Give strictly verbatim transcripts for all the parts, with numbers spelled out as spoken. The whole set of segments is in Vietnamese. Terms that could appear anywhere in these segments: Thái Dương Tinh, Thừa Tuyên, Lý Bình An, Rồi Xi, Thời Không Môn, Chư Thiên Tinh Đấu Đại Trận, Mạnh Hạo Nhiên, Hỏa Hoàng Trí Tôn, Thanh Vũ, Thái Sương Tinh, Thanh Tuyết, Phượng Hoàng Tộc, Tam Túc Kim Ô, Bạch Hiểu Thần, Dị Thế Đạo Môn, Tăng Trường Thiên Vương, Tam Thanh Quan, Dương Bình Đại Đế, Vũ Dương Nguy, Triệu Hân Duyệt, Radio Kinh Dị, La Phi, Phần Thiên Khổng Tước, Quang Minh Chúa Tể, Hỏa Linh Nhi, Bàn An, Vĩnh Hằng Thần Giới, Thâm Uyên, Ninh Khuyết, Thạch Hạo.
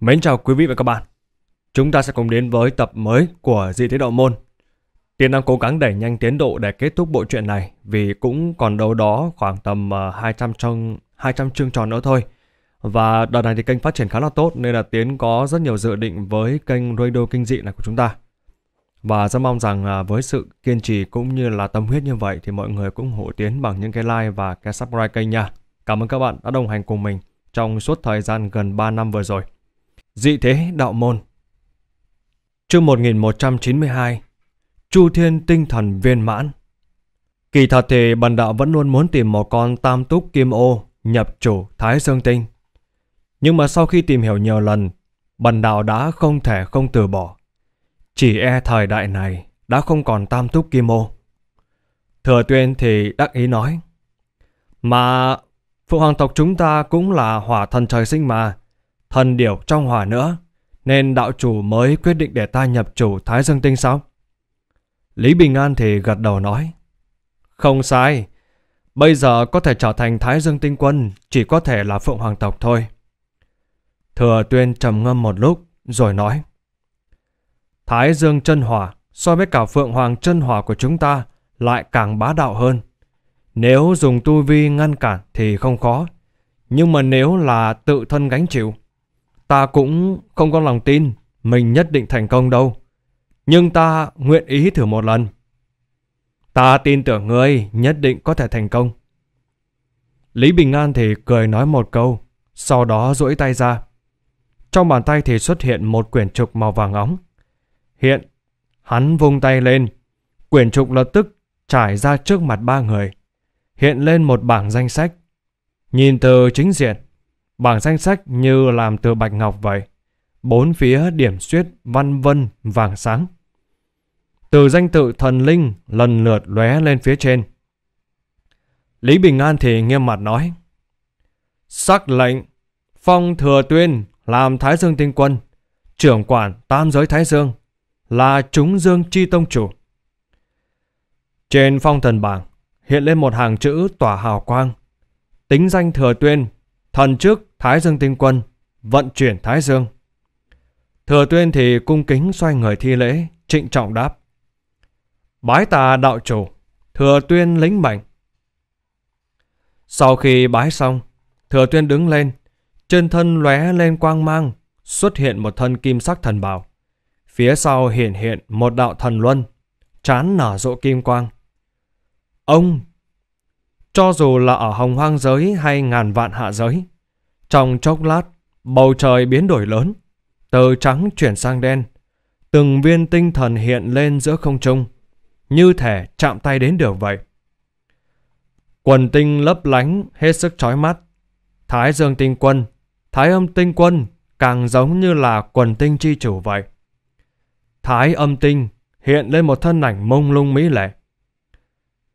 Mến chào quý vị và các bạn. Chúng ta sẽ cùng đến với tập mới của Dị Thế Đạo Môn. Tiên đang cố gắng đẩy nhanh tiến độ để kết thúc bộ truyện này, vì cũng còn đâu đó khoảng tầm hai trăm, trong, hai trăm chương tròn nữa thôi. Và đợt này thì kênh phát triển khá là tốt, nên là Tiến có rất nhiều dự định với kênh Radio Kinh Dị này của chúng ta. Và rất mong rằng với sự kiên trì cũng như là tâm huyết như vậy thì mọi người cũng ủng hộ Tiến bằng những cái like và cái subscribe kênh nha. Cảm ơn các bạn đã đồng hành cùng mình trong suốt thời gian gần ba năm vừa rồi. Dị Thế Đạo Môn. Chương một nghìn một trăm chín mươi hai. Chư Thiên Tinh Thần Viên Mãn. Kỳ thật thì Bần Đạo vẫn luôn muốn tìm một con Tam Túc Kim Ô nhập chủ Thái Sương Tinh, nhưng mà sau khi tìm hiểu nhiều lần, Bần Đạo đã không thể không từ bỏ. Chỉ e thời đại này đã không còn Tam Túc Kim Ô. Thừa Tuyên thì đắc ý nói: mà Phượng Hoàng tộc chúng ta cũng là hỏa thần trời sinh mà, thần điểu trong hỏa nữa, nên đạo chủ mới quyết định để ta nhập chủ Thái Dương Tinh sao? Lý Bình An thì gật đầu nói: không sai, bây giờ có thể trở thành Thái Dương Tinh Quân chỉ có thể là Phượng Hoàng tộc thôi. Thừa Tuyên trầm ngâm một lúc rồi nói: Thái Dương chân hỏa so với cả Phượng Hoàng chân hỏa của chúng ta lại càng bá đạo hơn. Nếu dùng tu vi ngăn cản thì không khó, nhưng mà nếu là tự thân gánh chịu, ta cũng không có lòng tin mình nhất định thành công đâu. Nhưng ta nguyện ý thử một lần. Ta tin tưởng ngươi nhất định có thể thành công. Lý Bình An thì cười nói một câu, sau đó duỗi tay ra. Trong bàn tay thì xuất hiện một quyển trục màu vàng óng. Hiện hắn vung tay lên, quyển trục lập tức trải ra trước mặt ba người, hiện lên một bảng danh sách. Nhìn từ chính diện, bảng danh sách như làm từ bạch ngọc vậy, bốn phía điểm xuyết văn vân vàng sáng. Từ danh tự thần linh lần lượt lóe lên phía trên. Lý Bình An thì nghiêm mặt nói: sắc lệnh phong Thừa Tuyên làm Thái Dương Tinh Quân, trưởng quản tam giới Thái Dương, là chúng dương chi tông chủ. Trên phong thần bảng hiện lên một hàng chữ tỏa hào quang: tính danh Thừa Tuyên, thần trước Thái Dương Tinh Quân, vận chuyển Thái Dương. Thừa Tuyên thì cung kính xoay người thi lễ, trịnh trọng đáp: bái tà đạo chủ, Thừa Tuyên lĩnh mệnh. Sau khi bái xong, Thừa Tuyên đứng lên, trên thân lóe lên quang mang, xuất hiện một thân kim sắc thần bào. Phía sau hiện hiện một đạo thần luân, trán nở rộ kim quang. Ông, cho dù là ở hồng hoang giới hay ngàn vạn hạ giới, trong chốc lát, bầu trời biến đổi lớn, từ trắng chuyển sang đen, từng viên tinh thần hiện lên giữa không trung, như thể chạm tay đến được vậy. Quần tinh lấp lánh hết sức chói mắt. Thái Dương Tinh Quân, Thái Âm Tinh Quân càng giống như là quần tinh chi chủ vậy. Thái Âm Tinh hiện lên một thân ảnh mông lung mỹ lệ.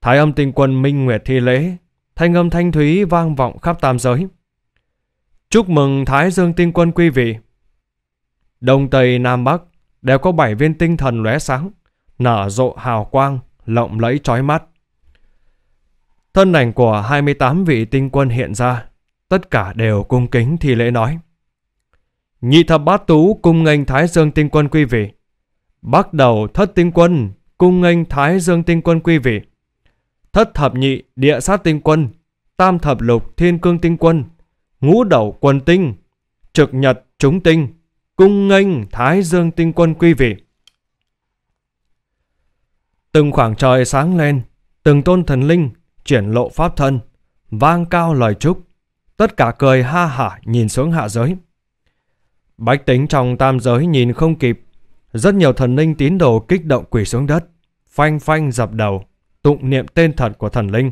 Thái Âm Tinh Quân minh nguyệt thi lễ, thanh âm thanh thúy vang vọng khắp tam giới: chúc mừng Thái Dương Tinh Quân quý vị. Đông Tây Nam Bắc đều có bảy viên tinh thần lóe sáng, nở rộ hào quang, lộng lẫy chói mắt. Thân ảnh của hai mươi tám vị tinh quân hiện ra, tất cả đều cung kính thi lễ nói: nhị thập bát tú cung nghênh Thái Dương Tinh Quân quý vị. Bắt đầu thất tinh quân cung nghênh Thái Dương Tinh Quân quý vị. Thất thập nhị địa sát tinh quân, tam thập lục thiên cương tinh quân, ngũ đẩu quần tinh, trực nhật chúng tinh cung nghênh Thái Dương Tinh Quân quý vị. Từng khoảng trời sáng lên, từng tôn thần linh triển lộ pháp thân, vang cao lời chúc, tất cả cười ha hả nhìn xuống hạ giới. Bách tính trong tam giới nhìn không kịp, rất nhiều thần linh tín đồ kích động quỳ xuống đất, phanh phanh dập đầu, tụng niệm tên thật của thần linh.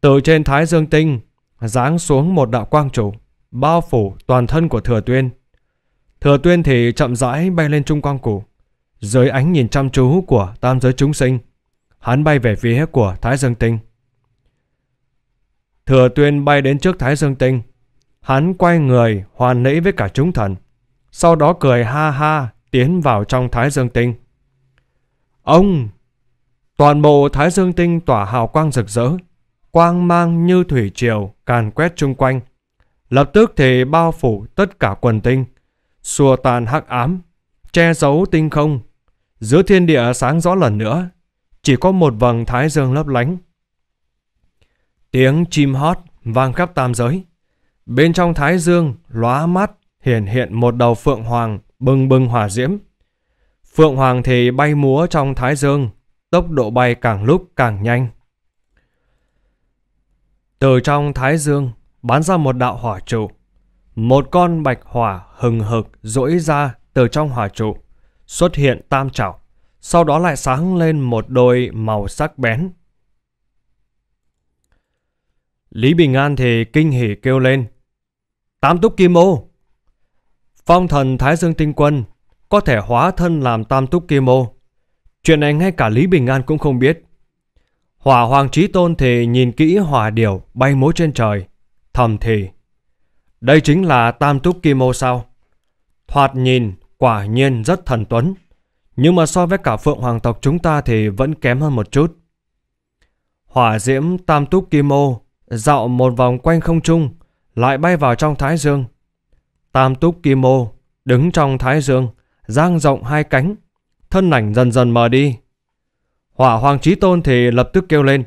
Từ trên Thái Dương Tinh giáng xuống một đạo quang trụ, bao phủ toàn thân của Thừa Tuyên. Thừa Tuyên thì chậm rãi bay lên trung quang cửu, dưới ánh nhìn chăm chú của tam giới chúng sinh, hắn bay về phía của Thái Dương Tinh. Thừa Tuyên bay đến trước Thái Dương Tinh, hắn quay người hoàn lễ với cả chúng thần, sau đó cười ha ha tiến vào trong Thái Dương Tinh. Ông, toàn bộ Thái Dương Tinh tỏa hào quang rực rỡ, quang mang như thủy triều càn quét chung quanh, lập tức thì bao phủ tất cả quần tinh, xua tan hắc ám, che giấu tinh không, giữa thiên địa sáng rõ lần nữa, chỉ có một vầng thái dương lấp lánh. Tiếng chim hót vang khắp tam giới. Bên trong thái dương lóa mắt hiển hiện một đầu phượng hoàng bừng bừng hỏa diễm. Phượng hoàng thì bay múa trong thái dương, tốc độ bay càng lúc càng nhanh. Từ trong thái dương bắn ra một đạo hỏa trụ. Một con bạch hỏa hừng hực rỗi ra từ trong hỏa trụ, xuất hiện tam trảo, sau đó lại sáng lên một đôi màu sắc bén. Lý Bình An thì kinh hỉ kêu lên: Tam Túc Kim Ô! Phong thần Thái Dương Tinh Quân có thể hóa thân làm Tam Túc Kim Ô. Chuyện này ngay cả Lý Bình An cũng không biết. Hỏa Hoàng Trí Tôn thì nhìn kỹ hỏa điểu bay múa trên trời, thầm thì: đây chính là Tam Túc Kim Ô sao? Thoạt nhìn quả nhiên rất thần tuấn, nhưng mà so với cả Phượng Hoàng tộc chúng ta thì vẫn kém hơn một chút. Hỏa diễm Tam Túc Kim Ô dạo một vòng quanh không trung, lại bay vào trong thái dương. Tam Túc Kim Ô đứng trong thái dương, dang rộng hai cánh, thân ảnh dần dần mờ đi. Hỏa Hoàng Chí Tôn thì lập tức kêu lên: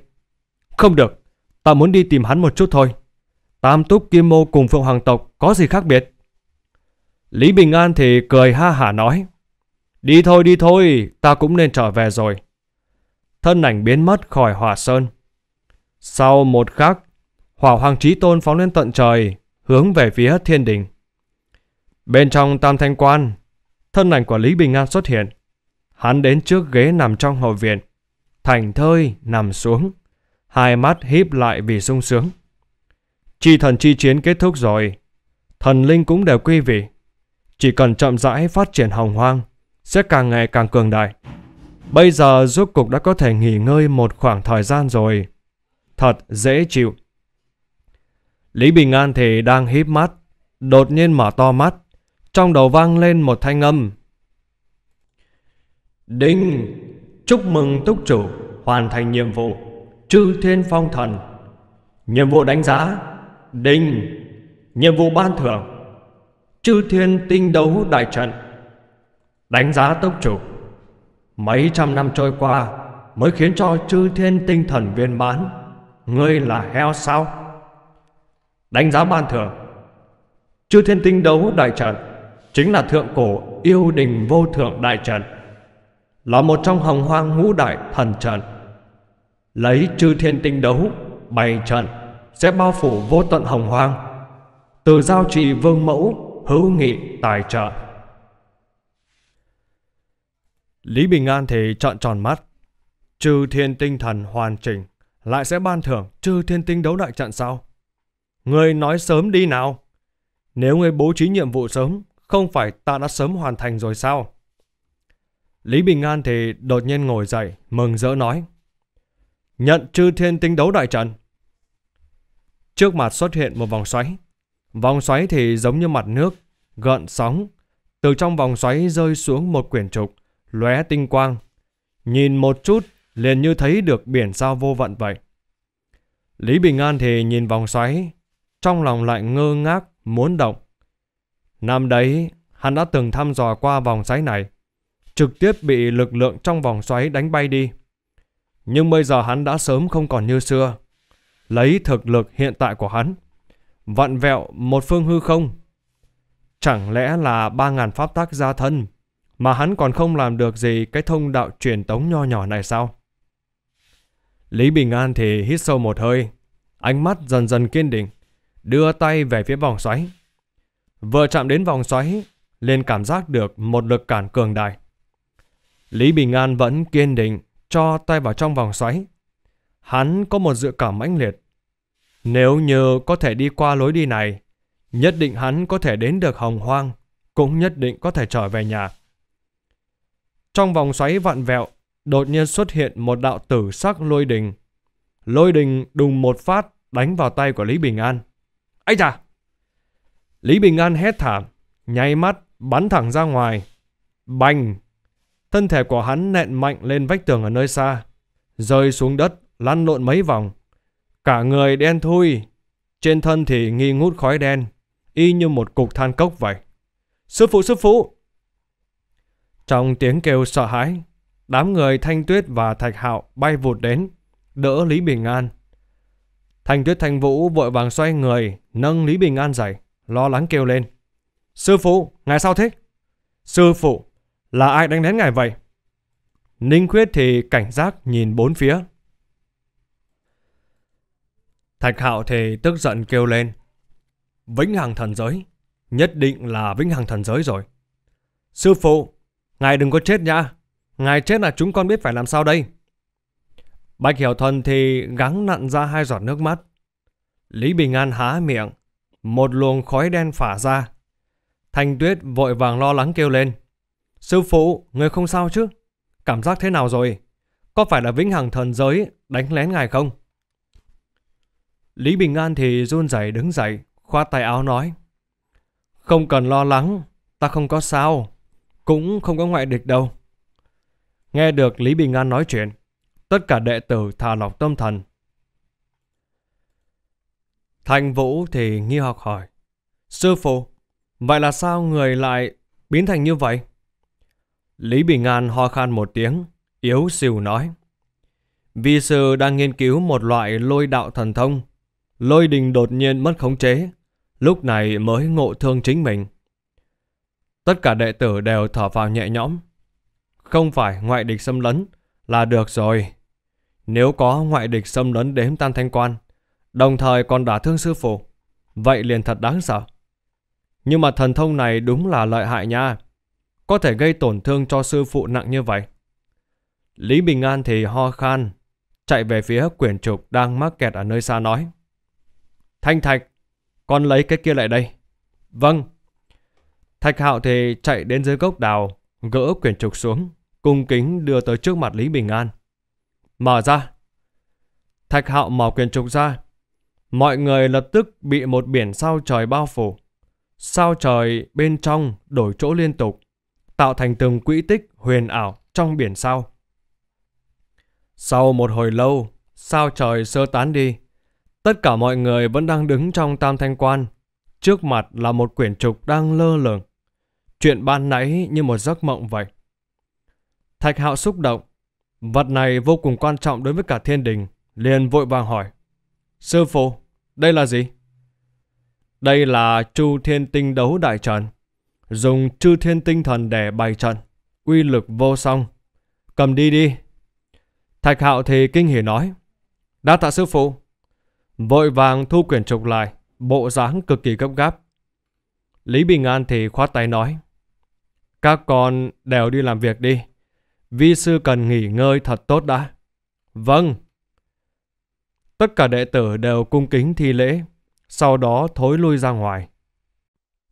không được, ta muốn đi tìm hắn một chút thôi. Tam Túc Kim Ô cùng Phượng Hoàng tộc có gì khác biệt? Lý Bình An thì cười ha hả nói: đi thôi đi thôi, ta cũng nên trở về rồi. Thân ảnh biến mất khỏi hỏa sơn. Sau một khắc, Hỏa Hoàng Chí Tôn phóng lên tận trời, hướng về phía thiên đình. Bên trong Tam Thanh Quan, thân ảnh của Lý Bình An xuất hiện. Hắn đến trước ghế nằm trong hậu viện, thảnh thơi nằm xuống, hai mắt híp lại vì sung sướng. Chi thần chi chiến kết thúc rồi, thần linh cũng đều quy vị. Chỉ cần chậm rãi phát triển hồng hoang, sẽ càng ngày càng cường đại. Bây giờ rốt cục đã có thể nghỉ ngơi một khoảng thời gian rồi, thật dễ chịu. Lý Bình An thì đang híp mắt, đột nhiên mở to mắt, trong đầu vang lên một thanh âm: đinh! Chúc mừng túc chủ hoàn thành nhiệm vụ Chư Thiên Phong Thần. Nhiệm vụ đánh giá đinh. Nhiệm vụ ban thưởng Chư Thiên Tinh Đấu Đại Trận. Đánh giá túc chủ, mấy trăm năm trôi qua mới khiến cho Chư Thiên Tinh Thần viên mãn, ngươi là heo sao? Đánh giá ban thưởng Chư Thiên Tinh Đấu Đại Trận chính là thượng cổ yêu đình vô thượng đại trận, là một trong hồng hoang ngũ đại thần trận. Lấy Chư Thiên Tinh Đấu bày trận sẽ bao phủ vô tận hồng hoang, từ giao trì vương mẫu, hữu nghị tài trợ. Lý Bình An thì trợn tròn mắt. Chư Thiên Tinh Thần hoàn chỉnh lại sẽ ban thưởng Chư Thiên Tinh Đấu Đại Trận sao? Ngươi nói sớm đi nào. Nếu ngươi bố trí nhiệm vụ sớm, không phải ta đã sớm hoàn thành rồi sao? Lý Bình An thì đột nhiên ngồi dậy, mừng rỡ nói: nhận Chư Thiên Tinh Đấu Đại Trận. Trước mặt xuất hiện một vòng xoáy. Vòng xoáy thì giống như mặt nước, gợn sóng. Từ trong vòng xoáy rơi xuống một quyển trục, lóe tinh quang. Nhìn một chút liền như thấy được biển sao vô vận vậy. Lý Bình An thì nhìn vòng xoáy, trong lòng lại ngơ ngác muốn động. Năm đấy hắn đã từng thăm dò qua vòng xoáy này, trực tiếp bị lực lượng trong vòng xoáy đánh bay đi. Nhưng bây giờ hắn đã sớm không còn như xưa. Lấy thực lực hiện tại của hắn, vặn vẹo một phương hư không, chẳng lẽ là ba ngàn pháp tắc gia thân mà hắn còn không làm được gì cái thông đạo truyền tống nho nhỏ này sao? Lý Bình An thì hít sâu một hơi, ánh mắt dần dần kiên định, đưa tay về phía vòng xoáy. Vừa chạm đến vòng xoáy liền cảm giác được một lực cản cường đại. Lý Bình An vẫn kiên định cho tay vào trong vòng xoáy. Hắn có một dự cảm mãnh liệt, nếu như có thể đi qua lối đi này, nhất định hắn có thể đến được hồng hoang, cũng nhất định có thể trở về nhà. Trong vòng xoáy vặn vẹo, đột nhiên xuất hiện một đạo tử sắc lôi đình. Lôi đình đùng một phát đánh vào tay của Lý Bình An. Ây da! Lý Bình An hét thảm, nháy mắt bắn thẳng ra ngoài. Bành! Thân thể của hắn nện mạnh lên vách tường ở nơi xa, rơi xuống đất lăn lộn mấy vòng. Cả người đen thui, trên thân thì nghi ngút khói đen, y như một cục than cốc vậy. Sư phụ, sư phụ! Trong tiếng kêu sợ hãi, đám người Thanh Tuyết và Thạch Hạo bay vụt đến, đỡ Lý Bình An. Thanh Tuyết Thanh Vũ vội vàng xoay người, nâng Lý Bình An dậy, lo lắng kêu lên. Sư phụ, ngài sao thế? Sư phụ, là ai đánh đến ngài vậy? Ninh Khuyết thì cảnh giác nhìn bốn phía. Thạch Hạo thì tức giận kêu lên. Vĩnh Hằng Thần Giới, nhất định là Vĩnh Hằng Thần Giới rồi. Sư phụ, ngài đừng có chết nhá. Ngài chết là chúng con biết phải làm sao đây. Bạch Hiểu Thần thì gắng nặn ra hai giọt nước mắt. Lý Bình An há miệng, một luồng khói đen phả ra. Thanh Tuyết vội vàng lo lắng kêu lên. Sư phụ, người không sao chứ? Cảm giác thế nào rồi? Có phải là Vĩnh Hằng Thần Giới đánh lén ngài không? Lý Bình An thì run rẩy đứng dậy, khoát tay áo nói. Không cần lo lắng, ta không có sao, cũng không có ngoại địch đâu. Nghe được Lý Bình An nói chuyện, tất cả đệ tử thả lỏng tâm thần. Thanh Vũ thì nghi hoặc hỏi. Sư phụ, vậy là sao người lại biến thành như vậy? Lý Bình An ho khan một tiếng, yếu xìu nói. Vi sư đang nghiên cứu một loại lôi đạo thần thông. Lôi đình đột nhiên mất khống chế, lúc này mới ngộ thương chính mình. Tất cả đệ tử đều thở phào nhẹ nhõm. Không phải ngoại địch xâm lấn là được rồi. Nếu có ngoại địch xâm lấn đến Tam Thanh Quan, đồng thời còn đả thương sư phụ, vậy liền thật đáng sợ. Nhưng mà thần thông này đúng là lợi hại nha, có thể gây tổn thương cho sư phụ nặng như vậy. Lý Bình An thì ho khan, chạy về phía quyển trục đang mắc kẹt ở nơi xa nói. Thanh Thạch, con lấy cái kia lại đây. Vâng. Thạch Hạo thì chạy đến dưới gốc đào, gỡ quyển trục xuống, cung kính đưa tới trước mặt Lý Bình An. Mở ra. Thạch Hạo mở quyển trục ra. Mọi người lập tức bị một biển sao trời bao phủ. Sao trời bên trong đổi chỗ liên tục, tạo thành từng quỹ tích huyền ảo trong biển sao. Sau một hồi lâu, sao trời sơ tán đi. Tất cả mọi người vẫn đang đứng trong Tam Thanh Quan. Trước mặt là một quyển trục đang lơ lửng. Chuyện ban nãy như một giấc mộng vậy. Thạch Hạo xúc động. Vật này vô cùng quan trọng đối với cả thiên đình, liền vội vàng hỏi. Sư phụ, đây là gì? Đây là Chư Thiên Tinh Đấu Đại Trận. Dùng Chư Thiên Tinh Thần để bày trận, uy lực vô song. Cầm đi đi. Thạch Hạo thì kinh hỉ nói. Đa tạ sư phụ. Vội vàng thu quyển trục lại, bộ dáng cực kỳ gấp gáp. Lý Bình An thì khoát tay nói. Các con đều đi làm việc đi. Vi sư cần nghỉ ngơi thật tốt đã. Vâng. Tất cả đệ tử đều cung kính thi lễ, sau đó thối lui ra ngoài.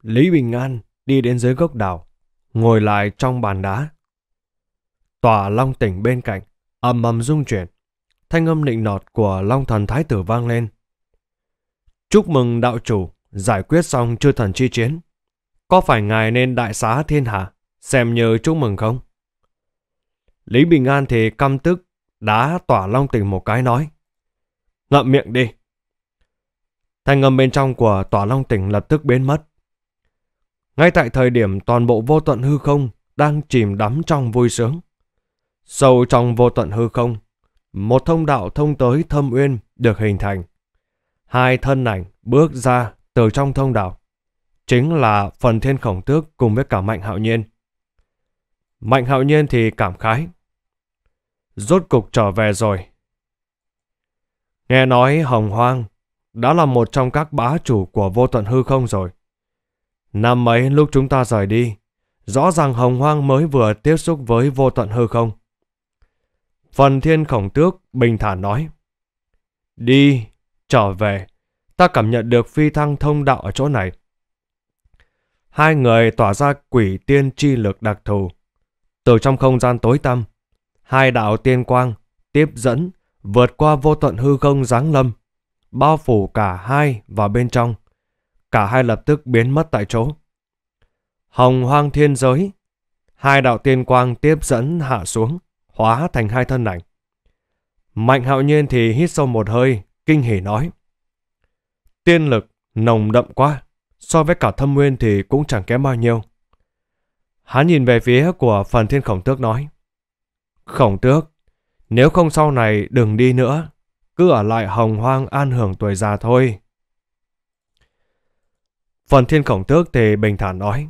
Lý Bình An đi đến dưới gốc đào, ngồi lại trong bàn đá. Tòa Long Tỉnh bên cạnh ầm ầm rung chuyển. Thanh âm nịnh nọt của Long Thần Thái Tử vang lên. Chúc mừng đạo chủ giải quyết xong chư thần chi chiến. Có phải ngài nên đại xá thiên hạ, xem như chúc mừng không? Lý Bình An thì căm tức đá Tỏa Long Tỉnh một cái nói. Ngậm miệng đi. Thanh âm bên trong của Tỏa Long Tỉnh lập tức biến mất. Ngay tại thời điểm toàn bộ vô tận hư không đang chìm đắm trong vui sướng, sâu trong vô tận hư không, một thông đạo thông tới Thâm Uyên được hình thành. Hai thân ảnh bước ra từ trong thông đạo, chính là Phần Thiên Khổng Tước cùng với cả Mạnh Hạo Nhiên. Mạnh Hạo Nhiên thì cảm khái. Rốt cục trở về rồi. Nghe nói Hồng Hoang đã là một trong các bá chủ của vô tận hư không rồi. Năm ấy lúc chúng ta rời đi, rõ ràng Hồng Hoang mới vừa tiếp xúc với vô tận hư không. Phần Thiên Khổng Tước bình thản nói. Đi, trở về, ta cảm nhận được phi thăng thông đạo ở chỗ này. Hai người tỏa ra quỷ tiên chi lực đặc thù. Từ trong không gian tối tăm, hai đạo tiên quang tiếp dẫn vượt qua vô tận hư không giáng lâm, bao phủ cả hai vào bên trong. Cả hai lập tức biến mất tại chỗ. Hồng Hoang thiên giới, hai đạo tiên quang tiếp dẫn hạ xuống, hóa thành hai thân ảnh. Mạnh Hạo Nhiên thì hít sâu một hơi, kinh hỉ nói. Tiên lực nồng đậm quá, so với cả Thâm Uyên thì cũng chẳng kém bao nhiêu. Hắn nhìn về phía của Phần Thiên Khổng Tước nói, Khổng Tước, nếu không sau này đừng đi nữa, cứ ở lại hồng hoang an hưởng tuổi già thôi. Phần Thiên Khổng Tước thì bình thản nói,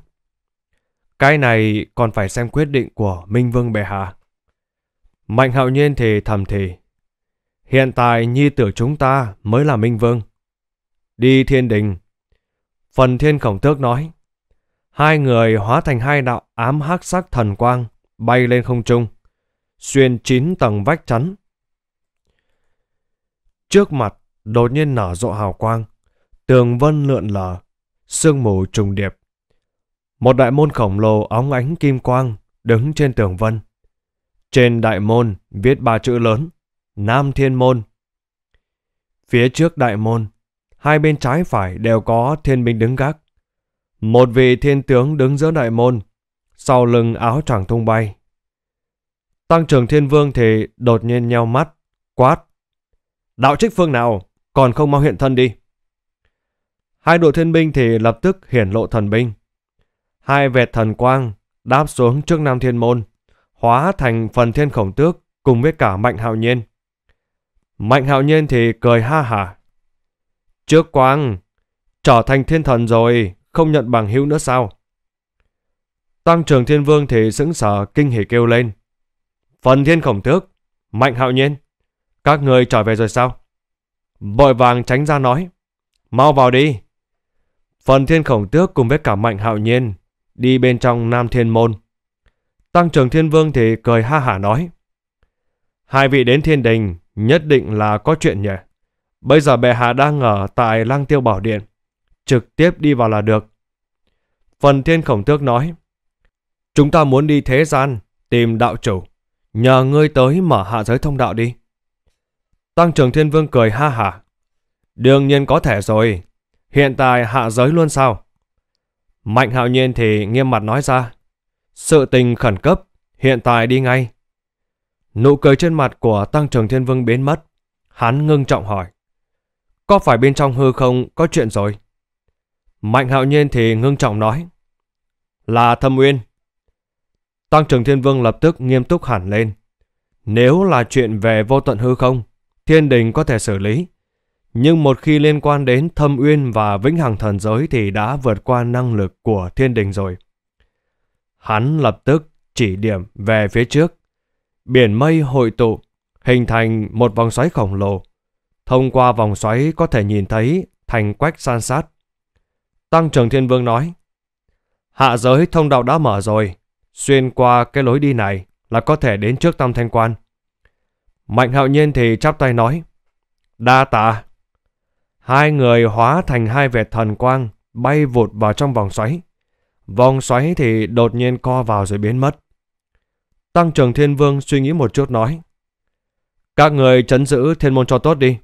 cái này còn phải xem quyết định của Minh Vương bệ hạ. Mạnh Hạo Nhiên thì thầm thì, hiện tại nhi tử chúng ta mới là Minh Vương. Đi thiên đình. Phần Thiên Khổng Tước nói, hai người hóa thành hai đạo ám hắc sắc thần quang bay lên không trung, xuyên chín tầng vách chắn. Trước mặt đột nhiên nở rộ hào quang, tường vân lượn lờ, sương mù trùng điệp. Một đại môn khổng lồ óng ánh kim quang đứng trên tường vân. Trên đại môn viết ba chữ lớn, Nam Thiên Môn. Phía trước đại môn, hai bên trái phải đều có thiên binh đứng gác. Một vị thiên tướng đứng giữa đại môn, sau lưng áo choàng tung bay. Tăng Trường Thiên Vương thì đột nhiên nheo mắt, quát, đạo trích phương nào, còn không mau hiện thân đi. Hai đội thiên binh thì lập tức hiển lộ thần binh. Hai vệt thần quang đáp xuống trước Nam Thiên Môn, hóa thành Phần Thiên Khổng Tước cùng với cả Mạnh Hạo Nhiên. Mạnh Hạo Nhiên thì cười ha hả. Trước quang, trở thành thiên thần rồi, không nhận bằng hữu nữa sao? Tăng Trường Thiên Vương thì sững sờ kinh hỉ kêu lên. Phần Thiên Khổng Tước, Mạnh Hạo Nhiên, các người trở về rồi sao? Vội vàng tránh ra nói, mau vào đi. Phần Thiên Khổng Tước cùng với cả Mạnh Hạo Nhiên đi bên trong Nam Thiên Môn. Tăng Trường Thiên Vương thì cười ha hả nói, hai vị đến thiên đình nhất định là có chuyện nhỉ? Bây giờ bệ hạ đang ở tại Lăng Tiêu Bảo Điện, trực tiếp đi vào là được. Phần Thiên Khổng Tước nói, chúng ta muốn đi thế gian tìm đạo chủ, nhờ ngươi tới mở hạ giới thông đạo đi. Tăng Trường Thiên Vương cười ha hả, đương nhiên có thể rồi, hiện tại hạ giới luôn sao? Mạnh Hạo Nhiên thì nghiêm mặt nói ra, sự tình khẩn cấp, hiện tại đi ngay. Nụ cười trên mặt của Tăng Trường Thiên Vương biến mất, hắn ngưng trọng hỏi, có phải bên trong hư không có chuyện rồi? Mạnh Hạo Nhiên thì ngưng trọng nói, là Thâm Uyên. Tăng Trường Thiên Vương lập tức nghiêm túc hẳn lên, nếu là chuyện về vô tận hư không, thiên đình có thể xử lý, nhưng một khi liên quan đến Thâm Uyên và Vĩnh Hằng Thần Giới thì đã vượt qua năng lực của thiên đình rồi. Hắn lập tức chỉ điểm về phía trước, biển mây hội tụ, hình thành một vòng xoáy khổng lồ. Thông qua vòng xoáy có thể nhìn thấy thành quách san sát. Tăng Trường Thiên Vương nói, hạ giới thông đạo đã mở rồi, xuyên qua cái lối đi này là có thể đến trước Tam Thanh Quan. Mạnh Hạo Nhiên thì chắp tay nói, đa tạ. Hai người hóa thành hai vệt thần quang bay vụt vào trong vòng xoáy. Vòng xoáy thì đột nhiên co vào rồi biến mất. Tăng Trường Thiên Vương suy nghĩ một chút nói, các người trấn giữ thiên môn cho tốt đi.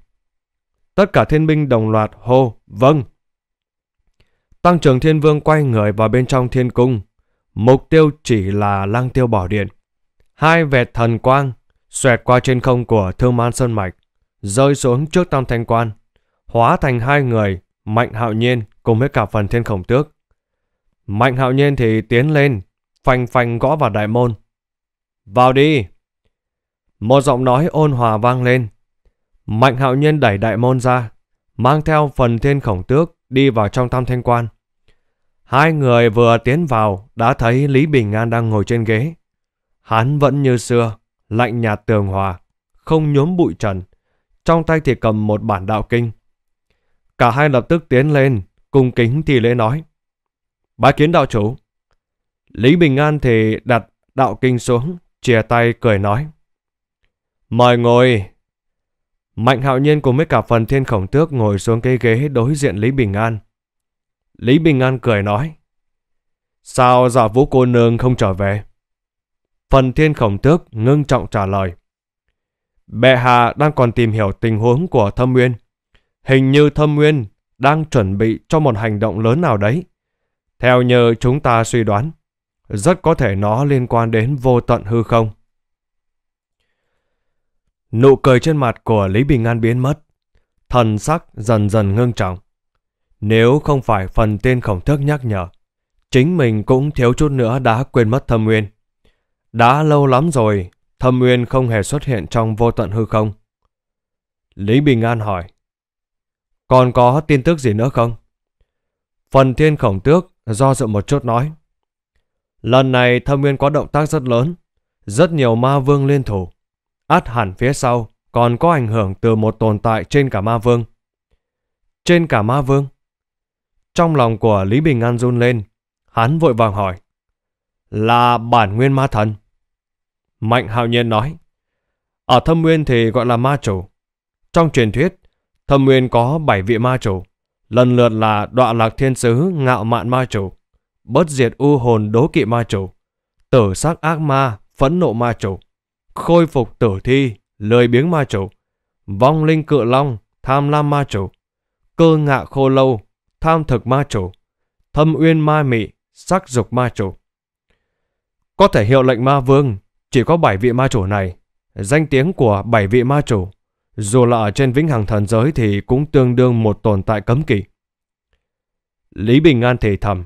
Tất cả thiên binh đồng loạt hô, vâng. Tăng Trường Thiên Vương quay người vào bên trong thiên cung, mục tiêu chỉ là Lăng Tiêu Bảo Điện. Hai vệt thần quang xoẹt qua trên không của Thương Man Sơn Mạch, rơi xuống trước Tam Thanh Quan, hóa thành hai người Mạnh Hạo Nhiên cùng với cả Phần Thiên Khổng Tước. Mạnh Hạo Nhiên thì tiến lên, phanh phanh gõ vào đại môn. Vào đi. Một giọng nói ôn hòa vang lên. Mạnh Hạo Nhiên đẩy đại môn ra, mang theo Phần Thiên Khổng Tước đi vào trong Tam Thanh Quan. Hai người vừa tiến vào đã thấy Lý Bình An đang ngồi trên ghế. Hắn vẫn như xưa, lạnh nhạt tường hòa, không nhuốm bụi trần, trong tay thì cầm một bản đạo kinh. Cả hai lập tức tiến lên, cung kính thi lễ nói, bái kiến đạo chủ. Lý Bình An thì đặt đạo kinh xuống, chìa tay cười nói, mời ngồi. Mạnh Hạo Nhiên cùng với cả Phần Thiên Khổng Tước ngồi xuống cái ghế đối diện Lý Bình An. Lý Bình An cười nói, sao Giả Vũ cô nương không trở về? Phần Thiên Khổng Tước ngưng trọng trả lời, bệ hạ đang còn tìm hiểu tình huống của Thâm Uyên. Hình như Thâm Uyên đang chuẩn bị cho một hành động lớn nào đấy. Theo như chúng ta suy đoán, rất có thể nó liên quan đến vô tận hư không. Nụ cười trên mặt của Lý Bình An biến mất, thần sắc dần dần ngưng trọng. Nếu không phải Phần Thiên Khổng Tước nhắc nhở, chính mình cũng thiếu chút nữa đã quên mất Thâm Uyên. Đã lâu lắm rồi, Thâm Uyên không hề xuất hiện trong vô tận hư không. Lý Bình An hỏi, còn có tin tức gì nữa không? Phần Thiên Khổng Tước do dự một chút nói, lần này Thâm Uyên có động tác rất lớn, rất nhiều ma vương liên thủ, át hẳn phía sau còn có ảnh hưởng từ một tồn tại trên cả ma vương. Trên cả ma vương? Trong lòng của Lý Bình An run lên, hắn vội vàng hỏi, là bản nguyên ma thần. Mạnh Hạo Nhiên nói, ở Thâm Uyên thì gọi là ma chủ. Trong truyền thuyết, Thâm Uyên có bảy vị ma chủ, lần lượt là Đoạ Lạc Thiên Sứ Ngạo Mạn ma chủ, Bất Diệt U Hồn Đố Kỵ ma chủ, Tử Sắc Ác Ma Phẫn Nộ ma chủ, Khôi Phục Tử Thi Lười Biếng ma chủ, Vong Linh Cự Long Tham Lam ma chủ, Cơ Ngạ Khô Lâu Tham Thực ma chủ, Thâm Uyên Ma Mị Sắc Dục ma chủ. Có thể hiệu lệnh ma vương chỉ có bảy vị ma chủ này. Danh tiếng của bảy vị ma chủ dù là ở trên Vĩnh Hằng Thần Giới thì cũng tương đương một tồn tại cấm kỵ. Lý Bình An thì thầm,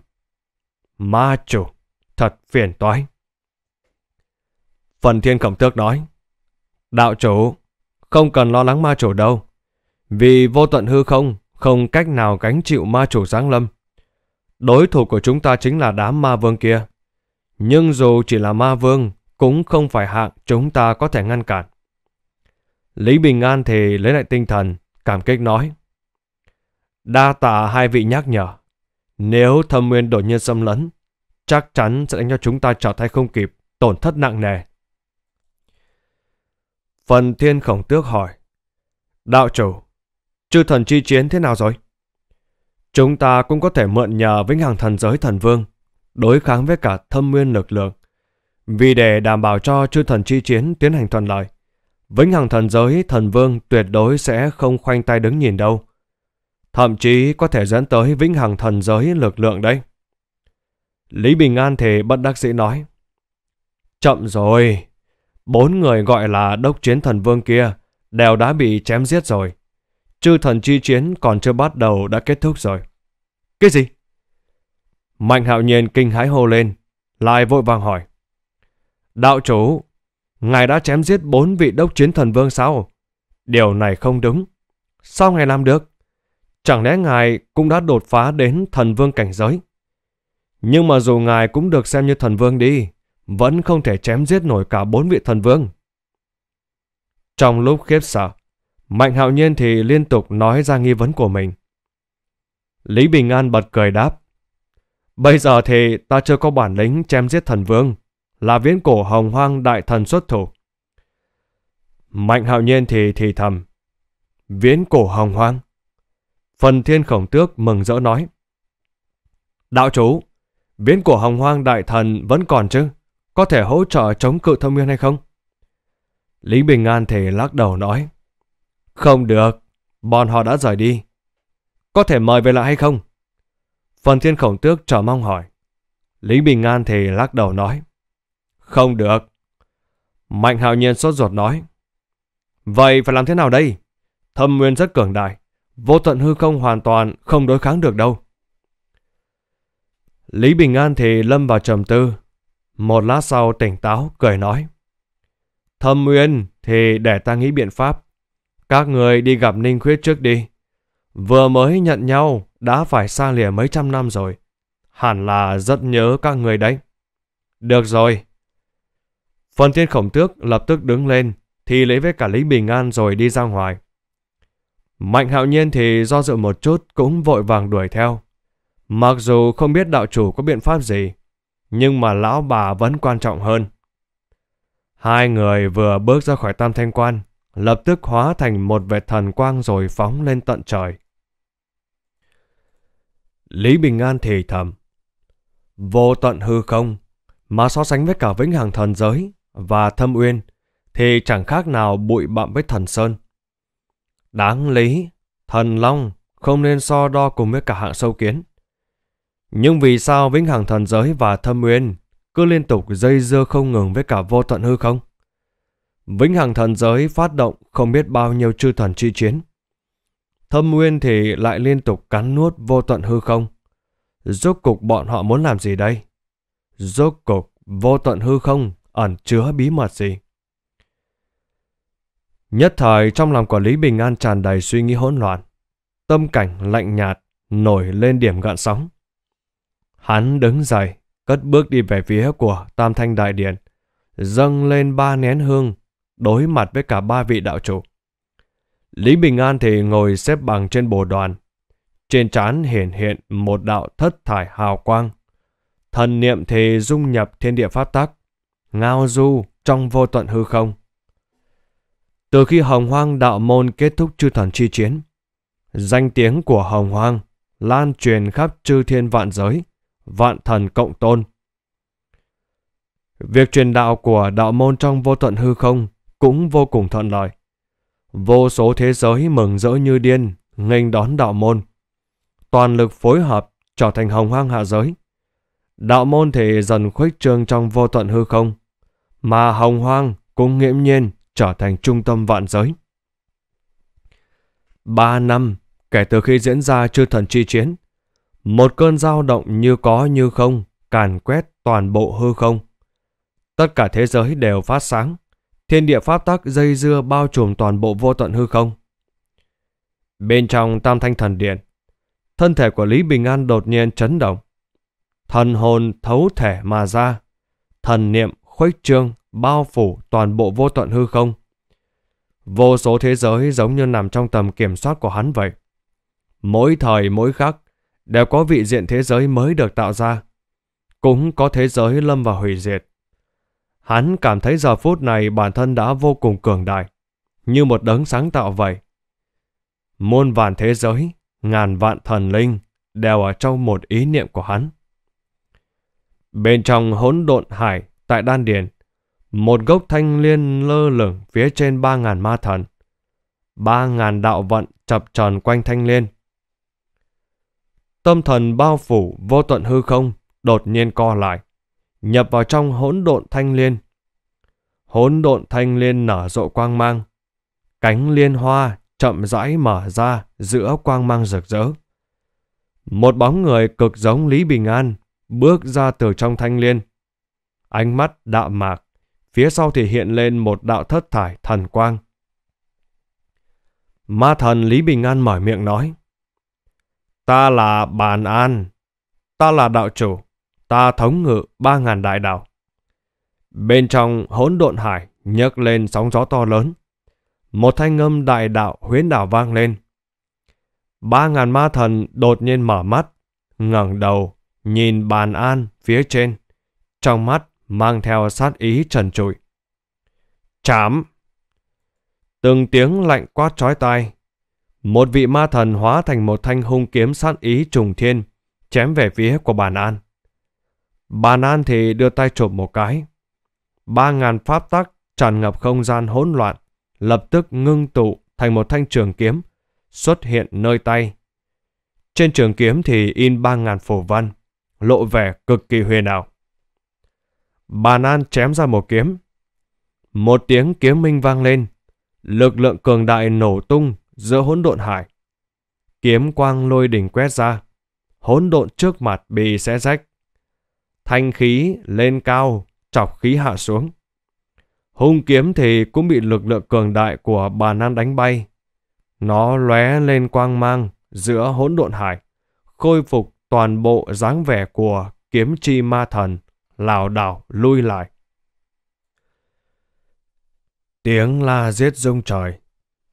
ma chủ thật phiền toái. Phần Thiên Khổng Tước nói, đạo chủ không cần lo lắng ma chủ đâu, vì vô tận hư không không cách nào gánh chịu ma chủ giáng lâm. Đối thủ của chúng ta chính là đám ma vương kia, nhưng dù chỉ là ma vương cũng không phải hạng chúng ta có thể ngăn cản. Lý Bình An thì lấy lại tinh thần, cảm kích nói, đa tạ hai vị nhắc nhở. Nếu Thâm Uyên đột nhiên xâm lấn, chắc chắn sẽ đánh cho chúng ta trở tay không kịp, tổn thất nặng nề. Phần Thiên Khổng Tước hỏi, đạo chủ, chư thần chi chiến thế nào rồi? Chúng ta cũng có thể mượn nhờ Vĩnh Hằng Thần Giới thần vương đối kháng với cả Thâm Uyên lực lượng. Vì để đảm bảo cho chư thần chi chiến tiến hành thuận lợi, Vĩnh Hằng Thần Giới thần vương tuyệt đối sẽ không khoanh tay đứng nhìn đâu, thậm chí có thể dẫn tới Vĩnh Hằng Thần Giới lực lượng đấy. Lý Bình An thì bất đắc dĩ nói, chậm rồi, bốn người gọi là đốc chiến thần vương kia đều đã bị chém giết rồi. Chư thần chi chiến còn chưa bắt đầu đã kết thúc rồi. Cái gì? Mạnh Hạo Nhiên kinh hãi hô lên, lại vội vàng hỏi, đạo chủ, ngài đã chém giết bốn vị đốc chiến thần vương sao? Điều này không đúng. Sao ngài làm được? Chẳng lẽ ngài cũng đã đột phá đến thần vương cảnh giới? Nhưng mà dù ngài cũng được xem như thần vương đi, vẫn không thể chém giết nổi cả bốn vị thần vương. Trong lúc khiếp sợ, Mạnh Hạo Nhiên thì liên tục nói ra nghi vấn của mình. Lý Bình An bật cười đáp, bây giờ thì ta chưa có bản lĩnh chém giết thần vương, là Viễn Cổ Hồng Hoang đại thần xuất thủ. Mạnh Hạo Nhiên thì thì thầm, Viễn Cổ Hồng Hoang? Phần Thiên Khổng Tước mừng rỡ nói, đạo chủ, Viễn Cổ Hồng Hoang đại thần vẫn còn chứ? Có thể hỗ trợ chống cự Thâm Uyên hay không? Lý Bình An thì lắc đầu nói, không được, bọn họ đã rời đi. Có thể mời về lại hay không? Phần Thiên Khổng Tước chờ mong hỏi. Lý Bình An thì lắc đầu nói, không được. Mạnh Hạo Nhiên sốt ruột nói, vậy phải làm thế nào đây? Thâm Uyên rất cường đại, vô tận hư không hoàn toàn không đối kháng được đâu. Lý Bình An thì lâm vào trầm tư, một lát sau tỉnh táo cười nói, Thâm Uyên thì để ta nghĩ biện pháp. Các người đi gặp Ninh Khuyết trước đi. Vừa mới nhận nhau đã phải xa lìa mấy trăm năm rồi, hẳn là rất nhớ các người đấy. Được rồi. Phần Thiên Khổng Tước lập tức đứng lên, thì lấy với cả Lý Bình An rồi đi ra ngoài. Mạnh Hạo Nhiên thì do dự một chút cũng vội vàng đuổi theo. Mặc dù không biết đạo chủ có biện pháp gì, nhưng mà lão bà vẫn quan trọng hơn. Hai người vừa bước ra khỏi Tam Thanh Quan, lập tức hóa thành một vệt thần quang rồi phóng lên tận trời. Lý Bình An thì thầm, vô tận hư không mà so sánh với cả Vĩnh Hằng Thần Giới và Thâm Uyên thì chẳng khác nào bụi bặm với thần sơn. Đáng lý, thần long không nên so đo cùng với cả hạng sâu kiến. Nhưng vì sao Vĩnh Hằng Thần Giới và Thâm Uyên cứ liên tục dây dưa không ngừng với cả vô tận hư không? Vĩnh Hằng Thần Giới phát động không biết bao nhiêu chư thần chi chiến. Thâm Uyên thì lại liên tục cắn nuốt vô tận hư không. Rốt cục bọn họ muốn làm gì đây? Rốt cục vô tận hư không ẩn chứa bí mật gì? Nhất thời trong lòng của Lý Bình An tràn đầy suy nghĩ hỗn loạn, tâm cảnh lạnh nhạt nổi lên điểm gợn sóng. Hắn đứng dậy, cất bước đi về phía của Tam Thanh Đại Điện, dâng lên ba nén hương, đối mặt với cả ba vị đạo chủ. Lý Bình An thì ngồi xếp bằng trên bồ đoàn, trên trán hiển hiện một đạo thất thải hào quang. Thần niệm thì dung nhập thiên địa pháp tắc, ngao du trong vô tận hư không. Từ khi Hồng Hoang đạo môn kết thúc chư thần chi chiến, danh tiếng của Hồng Hoang lan truyền khắp chư thiên vạn giới, vạn thần cộng tôn. Việc truyền đạo của đạo môn trong vô tận hư không cũng vô cùng thuận lợi. Vô số thế giới mừng rỡ như điên, nghênh đón đạo môn, toàn lực phối hợp trở thành Hồng Hoang hạ giới. Đạo môn thì dần khuếch trương trong vô tận hư không, mà Hồng Hoang cũng nghiễm nhiên trở thành trung tâm vạn giới. Ba năm kể từ khi diễn ra chư thần chi chiến, một cơn dao động như có như không càn quét toàn bộ hư không. Tất cả thế giới đều phát sáng, thiên địa pháp tắc dây dưa bao trùm toàn bộ vô tận hư không. Bên trong Tam Thanh Thần Điện, thân thể của Lý Bình An đột nhiên chấn động. Thần hồn thấu thể mà ra, thần niệm khuếch trương bao phủ toàn bộ vô tận hư không. Vô số thế giới giống như nằm trong tầm kiểm soát của hắn vậy. Mỗi thời mỗi khắc đều có vị diện thế giới mới được tạo ra, cũng có thế giới lâm vào hủy diệt. Hắn cảm thấy giờ phút này bản thân đã vô cùng cường đại, như một đấng sáng tạo vậy. Muôn vàn thế giới, ngàn vạn thần linh đều ở trong một ý niệm của hắn. Bên trong hỗn độn hải tại đan điền, một gốc thanh liên lơ lửng phía trên ba ngàn ma thần. Ba ngàn đạo vận chập tròn quanh thanh liên. Tâm thần bao phủ vô tận hư không đột nhiên co lại, nhập vào trong hỗn độn thanh liên. Hỗn độn thanh liên nở rộ quang mang, cánh liên hoa chậm rãi mở ra giữa quang mang rực rỡ. Một bóng người cực giống Lý Bình An bước ra từ trong thanh liên, ánh mắt đạm mạc, phía sau thì hiện lên một đạo thất thải thần quang. Ma thần Lý Bình An mở miệng nói: "Ta là Bàn An, ta là đạo chủ, ta thống ngự ba ngàn đại đạo." Bên trong hỗn độn hải nhấc lên sóng gió to lớn, một thanh âm đại đạo huyễn đảo vang lên. Ba ngàn ma thần đột nhiên mở mắt, ngẩng đầu nhìn Bàn An phía trên, trong mắt mang theo sát ý trần trụi. Chảm! Từng tiếng lạnh quát chói tai, một vị ma thần hóa thành một thanh hung kiếm sát ý trùng thiên, chém về phía của Bàn An. Bàn An thì đưa tay chộp một cái, ba ngàn pháp tắc tràn ngập không gian hỗn loạn, lập tức ngưng tụ thành một thanh trường kiếm xuất hiện nơi tay. Trên trường kiếm thì in ba ngàn phù văn, lộ vẻ cực kỳ huyền ảo. Bàn An chém ra một kiếm, một tiếng kiếm minh vang lên, lực lượng cường đại nổ tung giữa hỗn độn hải. Kiếm quang lôi đỉnh quét ra, hỗn độn trước mặt bị xé rách. Thanh khí lên cao, chọc khí hạ xuống. Hung kiếm thì cũng bị lực lượng cường đại của Bàn An đánh bay. Nó lóe lên quang mang giữa hỗn độn hải, khôi phục toàn bộ dáng vẻ của kiếm chi ma thần, lảo đảo lui lại. Tiếng la giết rung trời,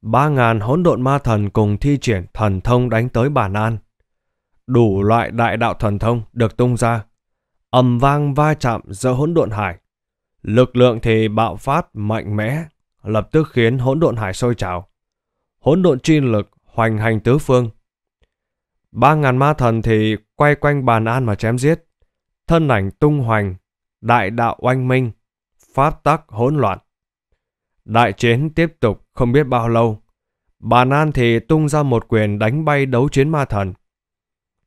ba ngàn hỗn độn ma thần cùng thi triển thần thông đánh tới Bàn An. Đủ loại đại đạo thần thông được tung ra, ầm vang va chạm giữa hỗn độn hải. Lực lượng thì bạo phát mạnh mẽ, lập tức khiến hỗn độn hải sôi trào. Hỗn độn chi lực hoành hành tứ phương. Ba ngàn ma thần thì quay quanh Bàn An mà chém giết, thân ảnh tung hoành, đại đạo oanh minh, pháp tắc hỗn loạn. Đại chiến tiếp tục không biết bao lâu. Bàn An thì tung ra một quyền đánh bay đấu chiến ma thần.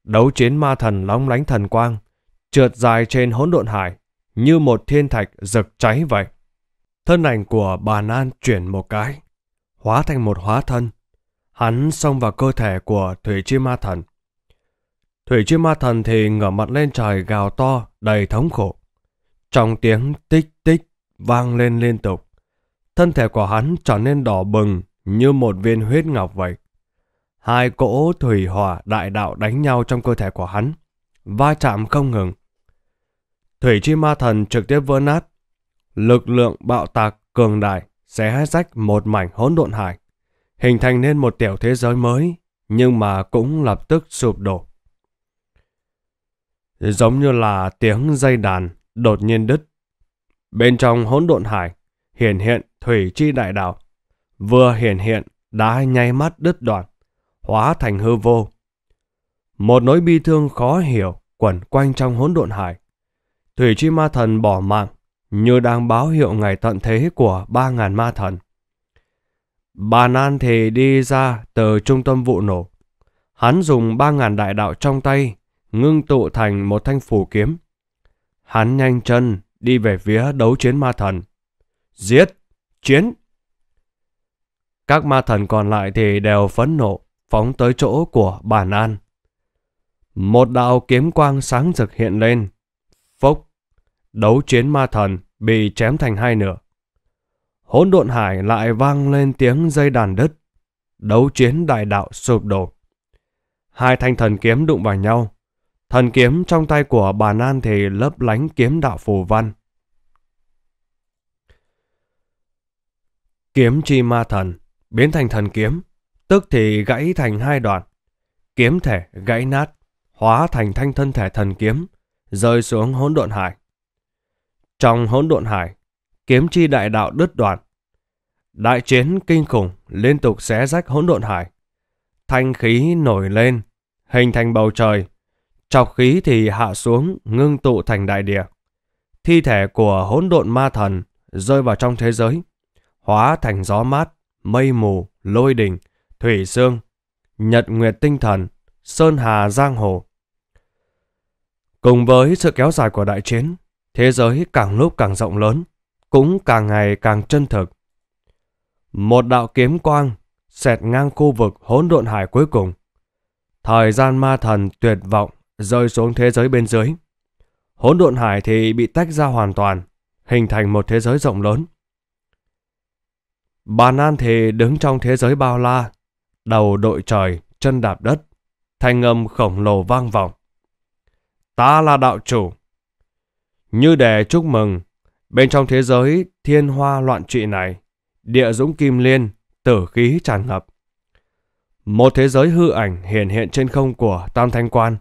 Đấu chiến ma thần lóng lánh thần quang, trượt dài trên hỗn độn hải, như một thiên thạch rực cháy vậy. Thân ảnh của Bàn An chuyển một cái, hóa thành một hóa thân, hắn xông vào cơ thể của Thủy Chi Ma Thần. Thủy Chi Ma Thần thì ngửa mặt lên trời gào to đầy thống khổ. Trong tiếng tích tích vang lên liên tục, thân thể của hắn trở nên đỏ bừng như một viên huyết ngọc vậy. Hai cỗ thủy hỏa đại đạo đánh nhau trong cơ thể của hắn, va chạm không ngừng. Thủy Chi Ma Thần trực tiếp vỡ nát, lực lượng bạo tạc cường đại xé rách một mảnh hỗn độn hải, hình thành nên một tiểu thế giới mới, nhưng mà cũng lập tức sụp đổ. Giống như là tiếng dây đàn đột nhiên đứt, bên trong hỗn độn hải hiển hiện Thủy Chi đại đạo, vừa hiển hiện đã nháy mắt đứt đoạn, hóa thành hư vô. Một nỗi bi thương khó hiểu quẩn quanh trong hỗn độn hải. Thủy Chi Ma Thần bỏ mạng như đang báo hiệu ngày tận thế của ba ngàn ma thần. Bàn An thì đi ra từ trung tâm vụ nổ. Hắn dùng ba ngàn đại đạo trong tay ngưng tụ thành một thanh phù kiếm. Hắn nhanh chân đi về phía đấu chiến ma thần. Giết! Chiến! Các ma thần còn lại thì đều phẫn nộ phóng tới chỗ của Bàn An. Một đạo kiếm quang sáng rực hiện lên. Phốc! Đấu chiến ma thần bị chém thành hai nửa. Hỗn độn hải lại vang lên tiếng dây đàn đứt. Đấu chiến đại đạo sụp đổ. Hai thanh thần kiếm đụng vào nhau. Thần kiếm trong tay của Bàn An thì lấp lánh kiếm đạo phù văn. Kiếm chi ma thần biến thành thần kiếm, tức thì gãy thành hai đoạn. Kiếm thể gãy nát, hóa thành thanh thân thể thần kiếm, rơi xuống hỗn độn hải. Trong hỗn độn hải, kiếm chi đại đạo đứt đoạn. Đại chiến kinh khủng liên tục xé rách hỗn độn hải. Thanh khí nổi lên, hình thành bầu trời. Trọc khí thì hạ xuống, ngưng tụ thành đại địa. Thi thể của hỗn độn ma thần rơi vào trong thế giới, hóa thành gió mát, mây mù, lôi đình, thủy sương, nhật nguyệt tinh thần, sơn hà giang hồ. Cùng với sự kéo dài của đại chiến, thế giới càng lúc càng rộng lớn, cũng càng ngày càng chân thực. Một đạo kiếm quang xẹt ngang khu vực hỗn độn hải cuối cùng. Thời gian ma thần tuyệt vọng rơi xuống thế giới bên dưới. Hỗn độn hải thì bị tách ra hoàn toàn, hình thành một thế giới rộng lớn. Bàn An thì đứng trong thế giới bao la, đầu đội trời, chân đạp đất, thanh âm khổng lồ vang vọng. Ta là đạo chủ. Như để chúc mừng, bên trong thế giới thiên hoa loạn trị này, địa dũng kim liên, tử khí tràn ngập. Một thế giới hư ảnh hiện hiện trên không của Tam Thanh Quan.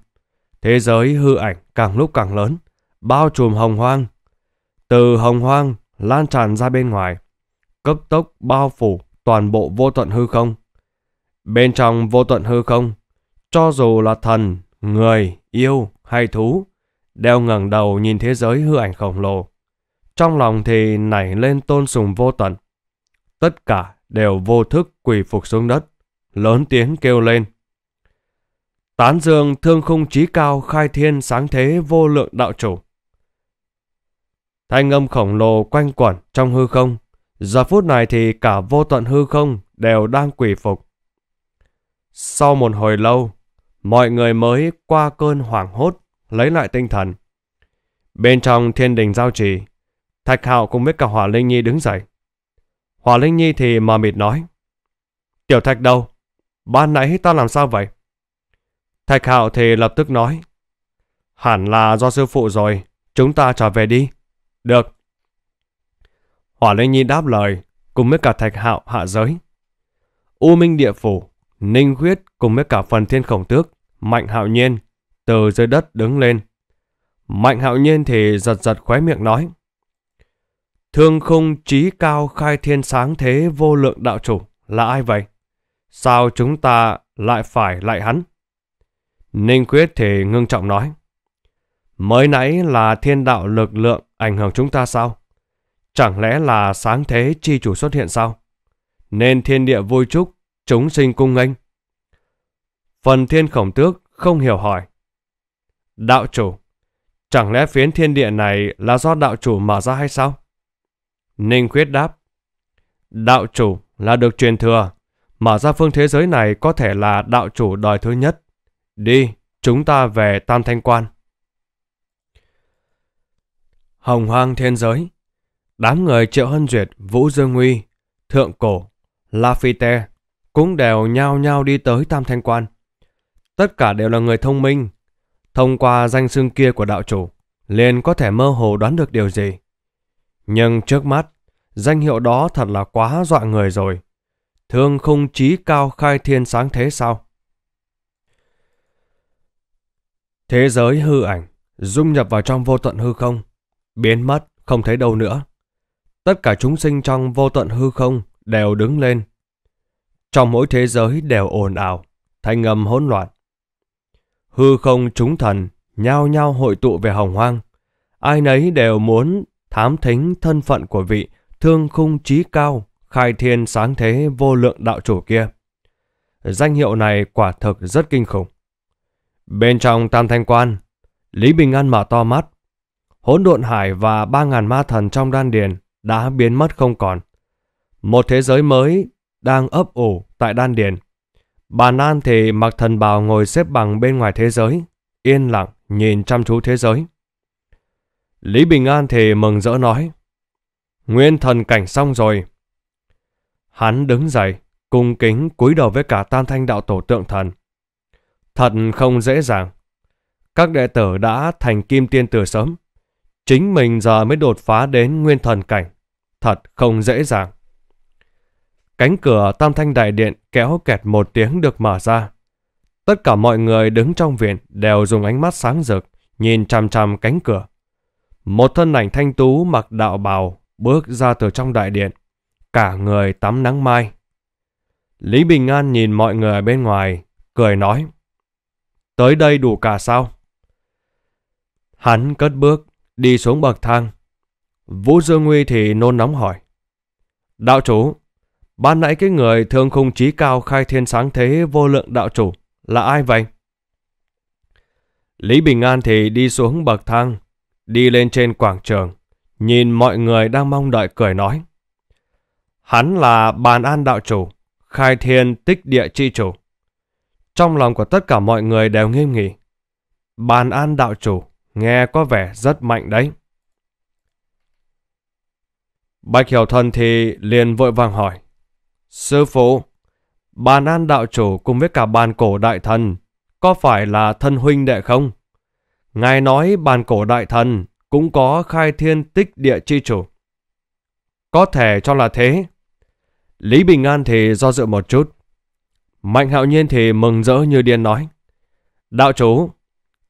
Thế giới hư ảnh càng lúc càng lớn, bao trùm hồng hoang. Từ hồng hoang lan tràn ra bên ngoài, cấp tốc bao phủ toàn bộ vô tận hư không. Bên trong vô tận hư không, cho dù là thần, người, yêu hay thú, đều ngẩng đầu nhìn thế giới hư ảnh khổng lồ. Trong lòng thì nảy lên tôn sùng vô tận. Tất cả đều vô thức quỳ phục xuống đất, lớn tiếng kêu lên. Tán dương thương khung chí cao khai thiên sáng thế vô lượng đạo chủ. Thanh âm khổng lồ quanh quẩn trong hư không. Giờ phút này thì cả vô tận hư không đều đang quỳ phục. Sau một hồi lâu, mọi người mới qua cơn hoảng hốt, lấy lại tinh thần. Bên trong thiên đình giao trì, Thạch Hạo cùng với cả Hỏa Linh Nhi đứng dậy. Hỏa Linh Nhi thì mờ mịt nói. Tiểu Thạch đâu? Ban nãy ta làm sao vậy? Thạch Hạo thì lập tức nói. Hẳn là do sư phụ rồi, chúng ta trở về đi. Được. Hỏa Linh Nhi đáp lời, cùng với cả Thạch Hạo hạ giới. U Minh Địa Phủ, Ninh Khuyết cùng với cả Phần Thiên Khổng Tước, Mạnh Hạo Nhiên, từ dưới đất đứng lên. Mạnh Hạo Nhiên thì giật giật khóe miệng nói. Thương khung chí cao khai thiên sáng thế vô lượng đạo chủ là ai vậy? Sao chúng ta lại phải lại hắn? Ninh Khuyết thì ngưng trọng nói. Mới nãy là thiên đạo lực lượng ảnh hưởng chúng ta sao? Chẳng lẽ là sáng thế chi chủ xuất hiện sao? Nên thiên địa vui chúc, chúng sinh cung nghênh. Phần Thiên Khổng Tước không hiểu hỏi. Đạo chủ, chẳng lẽ phiến thiên địa này là do đạo chủ mở ra hay sao? Ninh Khuyết đáp. Đạo chủ là được truyền thừa, Mở ra phương thế giới này có thể là đạo chủ đời thứ nhất. Đi, chúng ta về Tam Thanh Quan. Hồng Hoang Thiên Giới. Đám người Triệu Hân Duyệt, Vũ Dương Nguy, Thượng Cổ, La Phi Tê cũng đều nhao nhao đi tới Tam Thanh Quan. Tất cả đều là người thông minh. Thông qua danh xưng kia của đạo chủ, liền có thể mơ hồ đoán được điều gì. Nhưng trước mắt, danh hiệu đó thật là quá dọa người rồi. Thương Khung Chí Cao Khai Thiên Sáng thế sao? Thế giới hư ảnh dung nhập vào trong vô tận hư không, biến mất không thấy đâu nữa. Tất cả chúng sinh trong vô tận hư không đều đứng lên. Trong mỗi thế giới đều ồn ào, thanh âm hỗn loạn. Hư không chúng thần nhao nhao hội tụ về Hồng Hoang, ai nấy đều muốn thám thính thân phận của vị Thương Khung Chí Cao Khai Thiên Sáng thế vô lượng đạo chủ kia. Danh hiệu này quả thực rất kinh khủng. Bên trong Tam Thanh Quan, Lý Bình An mở to mắt. Hỗn độn hải và ba ngàn ma thần trong đan điền đã biến mất không còn. Một thế giới mới đang ấp ủ tại đan điền. Bàn An thì mặc thần bào ngồi xếp bằng bên ngoài thế giới, yên lặng nhìn chăm chú thế giới. Lý Bình An thì mừng rỡ nói: Nguyên thần cảnh xong rồi. Hắn đứng dậy, cung kính cúi đầu với cả Tam Thanh đạo tổ tượng thần. Thật không dễ dàng. Các đệ tử đã thành kim tiên từ sớm, chính mình giờ mới đột phá đến nguyên thần cảnh, thật không dễ dàng. Cánh cửa Tam Thanh đại điện kéo kẹt một tiếng được mở ra. Tất cả mọi người đứng trong viện đều dùng ánh mắt sáng rực nhìn chằm chằm cánh cửa. Một thân ảnh thanh tú mặc đạo bào bước ra từ trong đại điện, cả người tắm nắng mai. Lý Bình An nhìn mọi người bên ngoài, cười nói: Tới đây đủ cả sao? Hắn cất bước đi xuống bậc thang. Vũ Dương Nguy thì nôn nóng hỏi: Đạo chủ, ban nãy cái người Thương Khung Chí Cao Khai Thiên Sáng thế vô lượng đạo chủ là ai vậy? Lý Bình An thì đi xuống bậc thang, đi lên trên quảng trường, nhìn mọi người đang mong đợi cười nói: Hắn là Bàn An đạo chủ, Khai Thiên Tích Địa chi chủ. Trong lòng của tất cả mọi người đều nghiêm nghị. Bàn An đạo chủ nghe có vẻ rất mạnh đấy. Bạch Hiểu Thần thì liền vội vàng hỏi: Sư phụ, Bàn An đạo chủ cùng với cả Bàn Cổ đại thần có phải là thân huynh đệ không? Ngài nói Bàn Cổ đại thần cũng có Khai Thiên Tích Địa chi chủ. Có thể cho là thế. Lý Bình An thì do dự một chút. Mạnh Hạo Nhiên thì mừng rỡ như điên nói: Đạo chủ,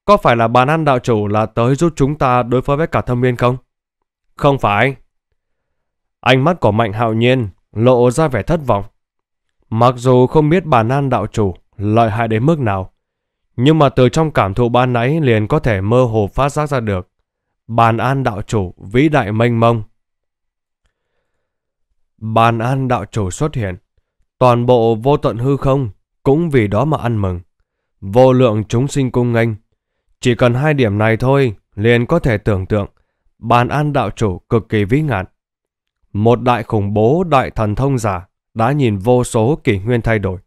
có phải là Bàn An đạo chủ là tới giúp chúng ta đối phó với cả Thâm Uyên không? Không phải. Ánh mắt của Mạnh Hạo Nhiên lộ ra vẻ thất vọng. Mặc dù không biết Bàn An đạo chủ lợi hại đến mức nào, nhưng mà từ trong cảm thụ ban nãy liền có thể mơ hồ phát giác ra được Bàn An đạo chủ vĩ đại mênh mông. Bàn An đạo chủ xuất hiện, toàn bộ vô tận hư không cũng vì đó mà ăn mừng. Vô lượng chúng sinh cung nghênh. Chỉ cần hai điểm này thôi liền có thể tưởng tượng Bàn An đạo chủ cực kỳ vĩ ngạn. Một đại khủng bố đại thần thông giả đã nhìn vô số kỷ nguyên thay đổi.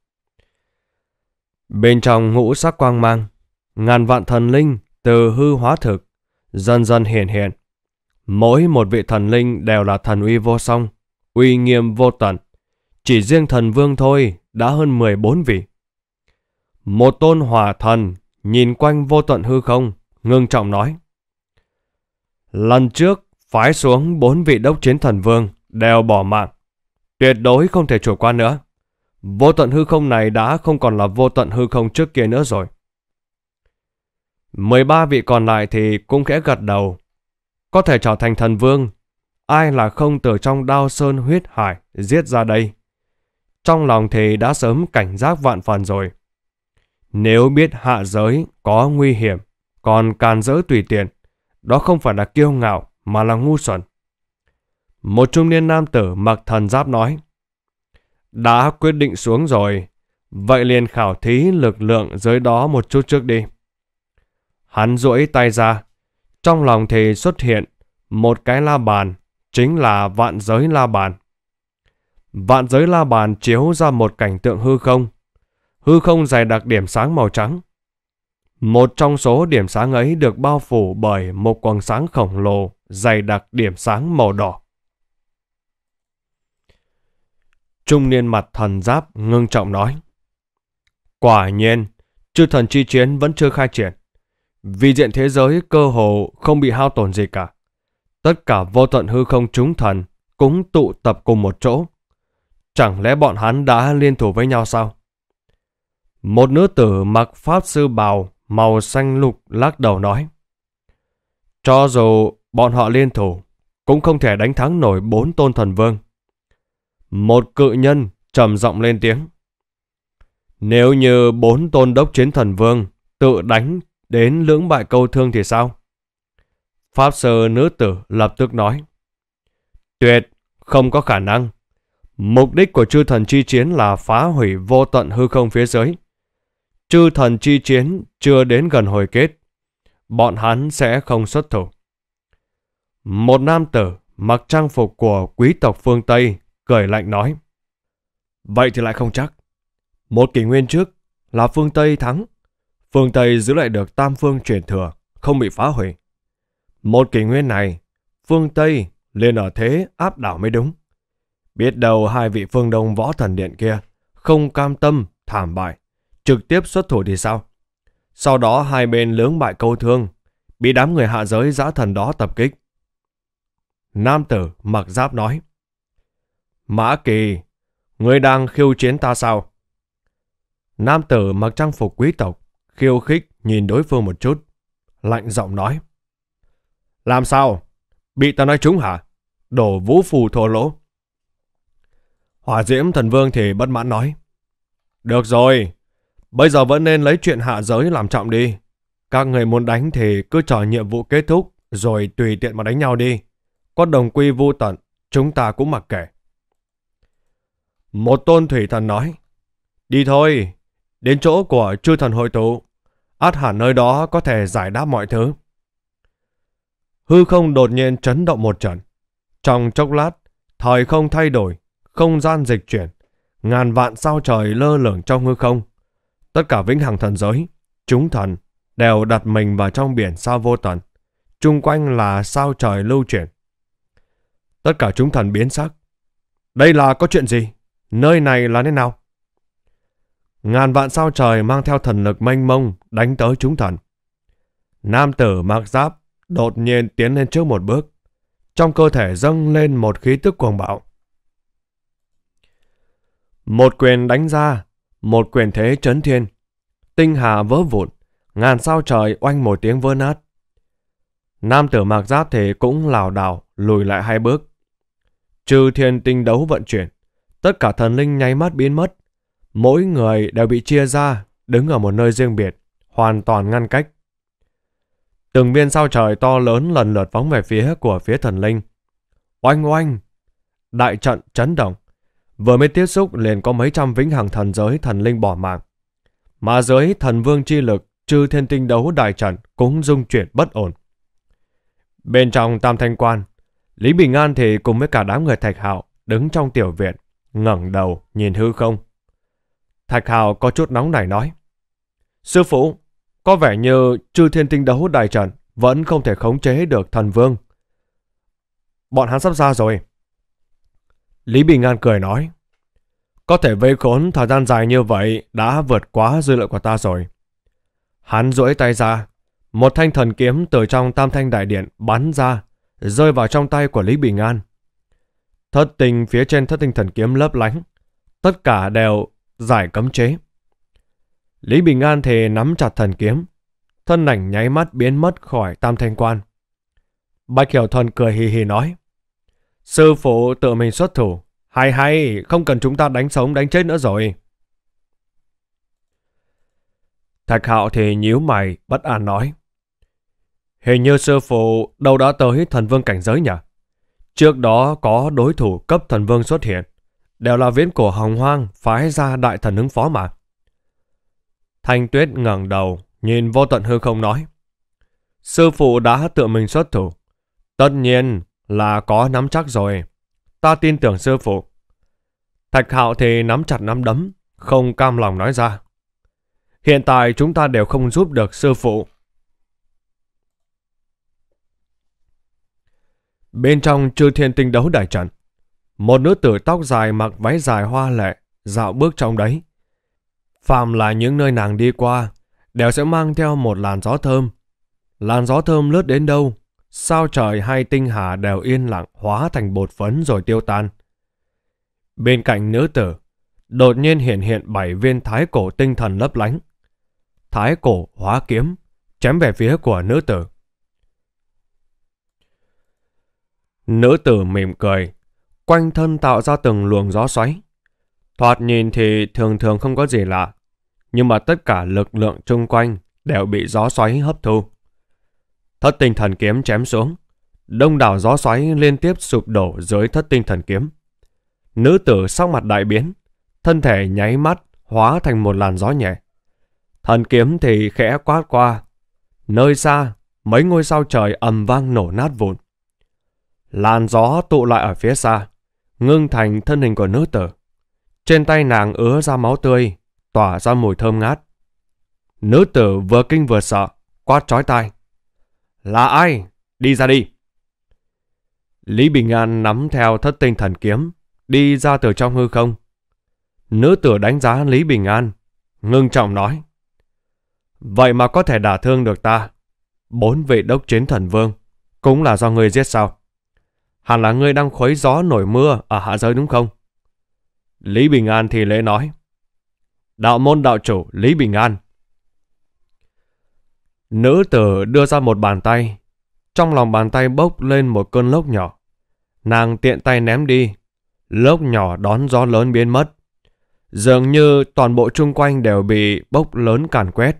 Bên trong ngũ sắc quang mang, ngàn vạn thần linh từ hư hóa thực dần dần hiện hiện. Mỗi một vị thần linh đều là thần uy vô song, uy nghiêm vô tận. Chỉ riêng thần vương thôi đã hơn mười bốn vị. Một tôn hỏa thần nhìn quanh vô tận hư không, ngưng trọng nói: Lần trước phái xuống bốn vị đốc chiến thần vương đều bỏ mạng, tuyệt đối không thể chủ quan nữa. Vô tận hư không này đã không còn là vô tận hư không trước kia nữa rồi. mười ba vị còn lại thì cũng khẽ gật đầu. Có thể trở thành thần vương, ai là không từ trong Đao Sơn huyết hải giết ra đây. Trong lòng thì đã sớm cảnh giác vạn phần rồi. Nếu biết hạ giới có nguy hiểm, còn can dỡ tùy tiện, đó không phải là kiêu ngạo mà là ngu xuẩn. Một trung niên nam tử mặc thần giáp nói: Đã quyết định xuống rồi, vậy liền khảo thí lực lượng dưới đó một chút trước đi. Hắn duỗi tay ra, trong lòng thì xuất hiện một cái la bàn, chính là Vạn Giới La Bàn. vạn giới la bàn chiếu ra một cảnh tượng hư không. Hư không dày đặc điểm sáng màu trắng. Một trong số điểm sáng ấy được bao phủ bởi một quầng sáng khổng lồ dày đặc điểm sáng màu đỏ. Trung niên mặt thần giáp ngưng trọng nói: Quả nhiên, chư thần chi chiến vẫn chưa khai triển. Vì diện thế giới cơ hồ không bị hao tổn gì cả. Tất cả vô tận hư không chúng thần cũng tụ tập cùng một chỗ. Chẳng lẽ bọn hắn đã liên thủ với nhau sao? Một nữ tử mặc pháp sư bào màu xanh lục lắc đầu nói: Cho dù bọn họ liên thủ, cũng không thể đánh thắng nổi bốn tôn thần vương. Một cự nhân trầm giọng lên tiếng: Nếu như bốn tôn đốc chiến thần vương tự đánh đến lưỡng bại câu thương thì sao? Pháp sư nữ tử lập tức nói: Tuyệt, không có khả năng. Mục đích của chư thần chi chiến là phá hủy vô tận hư không phía dưới. Chư thần chi chiến chưa đến gần hồi kết, bọn hắn sẽ không xuất thủ. Một nam tử mặc trang phục của quý tộc phương Tây cười lạnh nói: Vậy thì lại không chắc. Một kỷ nguyên trước là phương Tây thắng, phương Tây giữ lại được tam phương truyền thừa, không bị phá hủy. Một kỷ nguyên này, phương Tây liền ở thế áp đảo mới đúng. Biết đâu hai vị phương Đông võ thần điện kia không cam tâm thảm bại, trực tiếp xuất thủ thì sao? Sau đó hai bên lưỡng bại câu thương, bị đám người hạ giới dã thần đó tập kích. Nam tử mặc giáp nói: Mã Kỳ, ngươi đang khiêu chiến ta sao? Nam tử mặc trang phục quý tộc khiêu khích nhìn đối phương một chút, lạnh giọng nói: Làm sao? Bị ta nói trúng hả? Đổ vũ phù thô lỗ. Hỏa Diễm Thần Vương thì bất mãn nói: Được rồi, bây giờ vẫn nên lấy chuyện hạ giới làm trọng đi. Các người muốn đánh thì cứ chờ nhiệm vụ kết thúc rồi tùy tiện mà đánh nhau đi. Có đồng quy vu tận, chúng ta cũng mặc kệ. Một tôn thủy thần nói: Đi thôi, đến chỗ của chư thần hội tụ, ắt hẳn nơi đó có thể giải đáp mọi thứ. Hư không đột nhiên chấn động một trận. Trong chốc lát, thời không thay đổi, không gian dịch chuyển, ngàn vạn sao trời lơ lửng trong hư không. Tất cả vĩnh hằng thần giới, chúng thần đều đặt mình vào trong biển sao vô tận. Chung quanh là sao trời lưu chuyển. Tất cả chúng thần biến sắc. Đây là có chuyện gì? Nơi này là thế nào? Ngàn vạn sao trời mang theo thần lực mênh mông đánh tới chúng thần. Nam tử mặc giáp đột nhiên tiến lên trước một bước. Trong cơ thể dâng lên một khí tức cuồng bạo. Một quyền đánh ra, một quyền thế chấn thiên. Tinh hà vỡ vụn, ngàn sao trời oanh một tiếng vỡ nát. Nam tử mặc giáp thì cũng lảo đảo lùi lại hai bước. Chư thiên tinh đấu vận chuyển, tất cả thần linh nháy mắt biến mất. Mỗi người đều bị chia ra, đứng ở một nơi riêng biệt, hoàn toàn ngăn cách. Từng viên sao trời to lớn lần lượt phóng về phía của phía thần linh. Oanh oanh! Đại trận chấn động. Vừa mới tiếp xúc liền có mấy trăm vĩnh hằng thần giới thần linh bỏ mạng. Mà giới thần vương chi lực chư thiên tinh đấu đại trận cũng rung chuyển bất ổn. Bên trong Tam Thanh Quan, Lý Bình An thì cùng với cả đám người Thạch Hạo đứng trong tiểu viện, ngẩng đầu nhìn hư không. Thạch Hạo có chút nóng nảy nói: Sư phụ, có vẻ như chư thiên tinh đấu đại trận vẫn không thể khống chế được thần vương. Bọn hắn sắp ra rồi. Lý Bình An cười nói: Có thể vây khốn thời gian dài như vậy đã vượt quá dư lượng của ta rồi. Hắn duỗi tay ra, một thanh thần kiếm từ trong Tam Thanh đại điện bắn ra, rơi vào trong tay của Lý Bình An. Thất tinh phía trên thất tinh thần kiếm lấp lánh, tất cả đều giải cấm chế. Lý Bình An thì nắm chặt thần kiếm, thân ảnh nháy mắt biến mất khỏi Tam Thanh Quan. Bạch Hiểu Thần cười hì hì nói: Sư phụ tự mình xuất thủ, hay hay, không cần chúng ta đánh sống đánh chết nữa rồi. Thạch Hạo thì nhíu mày bất an nói: Hình như sư phụ đâu đã tới thần vương cảnh giới nhỉ? Trước đó có đối thủ cấp thần vương xuất hiện, đều là viễn cổ hồng hoang phái ra đại thần ứng phó mà. Thanh Tuyết ngẩng đầu nhìn vô tận hư không nói: Sư phụ đã tự mình xuất thủ, tất nhiên là có nắm chắc rồi. Ta tin tưởng sư phụ. Thạch Hạo thì nắm chặt nắm đấm, không cam lòng nói ra. Hiện tại chúng ta đều không giúp được sư phụ. Bên trong Chư Thiên Tinh Đấu Đại Trận, một nữ tử tóc dài mặc váy dài hoa lệ dạo bước trong đấy. Phàm là những nơi nàng đi qua đều sẽ mang theo một làn gió thơm. Làn gió thơm lướt đến đâu, sao trời hay tinh hà đều yên lặng hóa thành bột phấn rồi tiêu tan. Bên cạnh nữ tử, đột nhiên hiện hiện bảy viên thái cổ tinh thần lấp lánh. Thái cổ hóa kiếm, chém về phía của nữ tử. Nữ tử mỉm cười, quanh thân tạo ra từng luồng gió xoáy. Thoạt nhìn thì thường thường không có gì lạ, nhưng mà tất cả lực lượng chung quanh đều bị gió xoáy hấp thu. Thất tinh thần kiếm chém xuống, đông đảo gió xoáy liên tiếp sụp đổ dưới thất tinh thần kiếm. Nữ tử sắc mặt đại biến, thân thể nháy mắt hóa thành một làn gió nhẹ. Thần kiếm thì khẽ quát qua, nơi xa mấy ngôi sao trời ầm vang nổ nát vụn. Làn gió tụ lại ở phía xa, ngưng thành thân hình của nữ tử. Trên tay nàng ứa ra máu tươi, tỏa ra mùi thơm ngát. Nữ tử vừa kinh vừa sợ, quát chói tai. Là ai? Đi ra đi! Lý Bình An nắm theo thất tinh thần kiếm, đi ra từ trong hư không. Nữ tử đánh giá Lý Bình An, ngưng trọng nói. Vậy mà có thể đả thương được ta. Bốn vị đốc chiến thần vương, cũng là do ngươi giết sao? Hẳn là ngươi đang khuấy gió nổi mưa ở hạ giới đúng không? Lý Bình An thì lễ nói. Đạo môn đạo chủ Lý Bình An. Nữ tử đưa ra một bàn tay. Trong lòng bàn tay bốc lên một cơn lốc nhỏ. Nàng tiện tay ném đi. Lốc nhỏ đón gió lớn biến mất. Dường như toàn bộ chung quanh đều bị bốc lớn càn quét.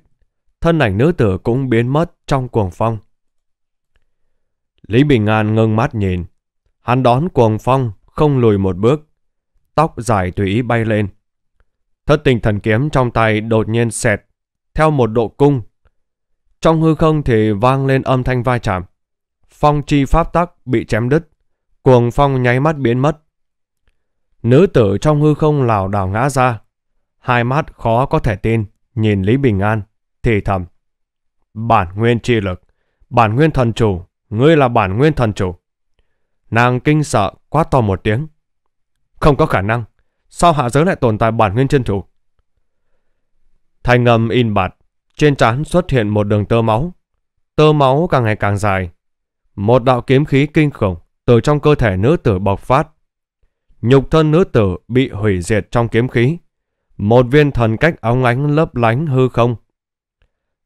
Thân ảnh nữ tử cũng biến mất trong cuồng phong. Lý Bình An ngưng mắt nhìn. Hắn đón cuồng phong không lùi một bước. Tóc dài tùy ý bay lên. Thất tinh thần kiếm trong tay đột nhiên xẹt theo một độ cung. Trong hư không thì vang lên âm thanh va chạm. Phong chi pháp tắc bị chém đứt. Cuồng phong nháy mắt biến mất. Nữ tử trong hư không lảo đảo ngã ra. Hai mắt khó có thể tin nhìn Lý Bình An thì thầm. Bản nguyên chi lực, bản nguyên thần chủ, ngươi là bản nguyên thần chủ. Nàng kinh sợ quát to một tiếng. Không có khả năng. Sao hạ giới lại tồn tại bản nguyên chân chủ? Thanh âm in bạt. Trên trán xuất hiện một đường tơ máu. Tơ máu càng ngày càng dài. Một đạo kiếm khí kinh khủng từ trong cơ thể nữ tử bộc phát. Nhục thân nữ tử bị hủy diệt trong kiếm khí. Một viên thần cách óng ánh lấp lánh hư không.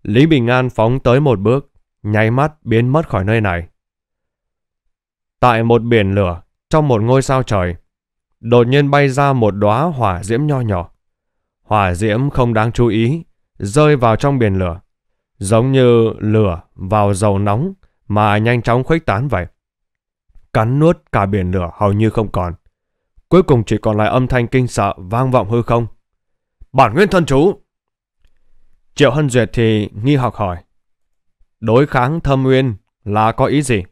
Lý Bình An phóng tới một bước, nháy mắt biến mất khỏi nơi này. Tại một biển lửa, trong một ngôi sao trời, đột nhiên bay ra một đóa hỏa diễm nho nhỏ. Hỏa diễm không đáng chú ý, rơi vào trong biển lửa, giống như lửa vào dầu nóng mà nhanh chóng khuếch tán vậy. Cắn nuốt cả biển lửa hầu như không còn. Cuối cùng chỉ còn lại âm thanh kinh sợ vang vọng hư không. Bản nguyên thần chủ! Triệu Hân Duyệt thì nghi hoặc hỏi. Đối kháng Thâm Uyên là có ý gì?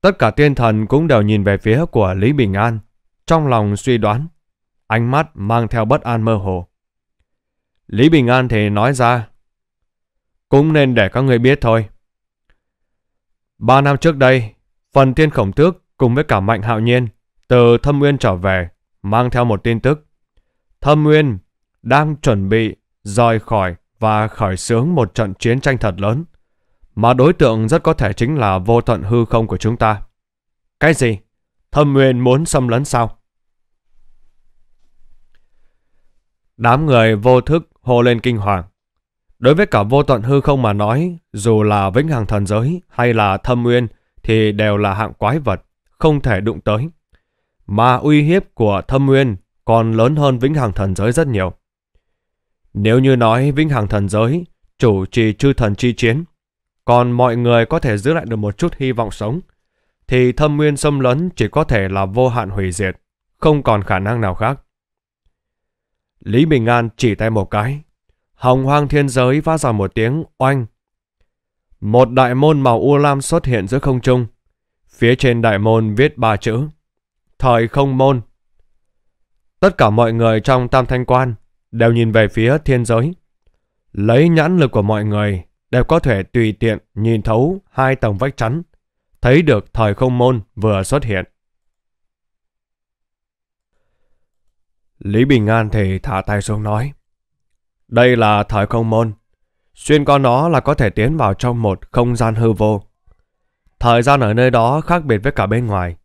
Tất cả tiên thần cũng đều nhìn về phía của Lý Bình An, trong lòng suy đoán, ánh mắt mang theo bất an mơ hồ. Lý Bình An thì nói ra. Cũng nên để các người biết thôi. Ba năm trước đây, Phần Thiên Khổng Tước cùng với cả Mạnh Hạo Nhiên từ Thâm Uyên trở về, mang theo một tin tức. Thâm Uyên đang chuẩn bị rời khỏi và khởi xướng một trận chiến tranh thật lớn, mà đối tượng rất có thể chính là vô tận hư không của chúng ta. Cái gì? Thâm Uyên muốn xâm lấn sao? Đám người vô thức hô lên kinh hoàng. Đối với cả vô tận hư không mà nói, dù là Vĩnh Hằng Thần Giới hay là Thâm Uyên thì đều là hạng quái vật, không thể đụng tới. Mà uy hiếp của Thâm Uyên còn lớn hơn Vĩnh Hằng Thần Giới rất nhiều. Nếu như nói Vĩnh Hằng Thần Giới chủ trì chư thần chi chiến, còn mọi người có thể giữ lại được một chút hy vọng sống, thì Thâm Uyên xâm lấn chỉ có thể là vô hạn hủy diệt, không còn khả năng nào khác. Lý Bình An chỉ tay một cái. Hồng hoang thiên giới phát ra một tiếng oanh. Một đại môn màu u lam xuất hiện giữa không trung. Phía trên đại môn viết ba chữ: Thời Không Môn. Tất cả mọi người trong Tam Thanh Quan đều nhìn về phía thiên giới. Lấy nhãn lực của mọi người đều có thể tùy tiện nhìn thấu hai tầng vách chắn, thấy được thời không môn vừa xuất hiện. Lý Bình An thì thả tay xuống nói, đây là thời không môn, xuyên qua nó là có thể tiến vào trong một không gian hư vô. Thời gian ở nơi đó khác biệt với cả bên ngoài,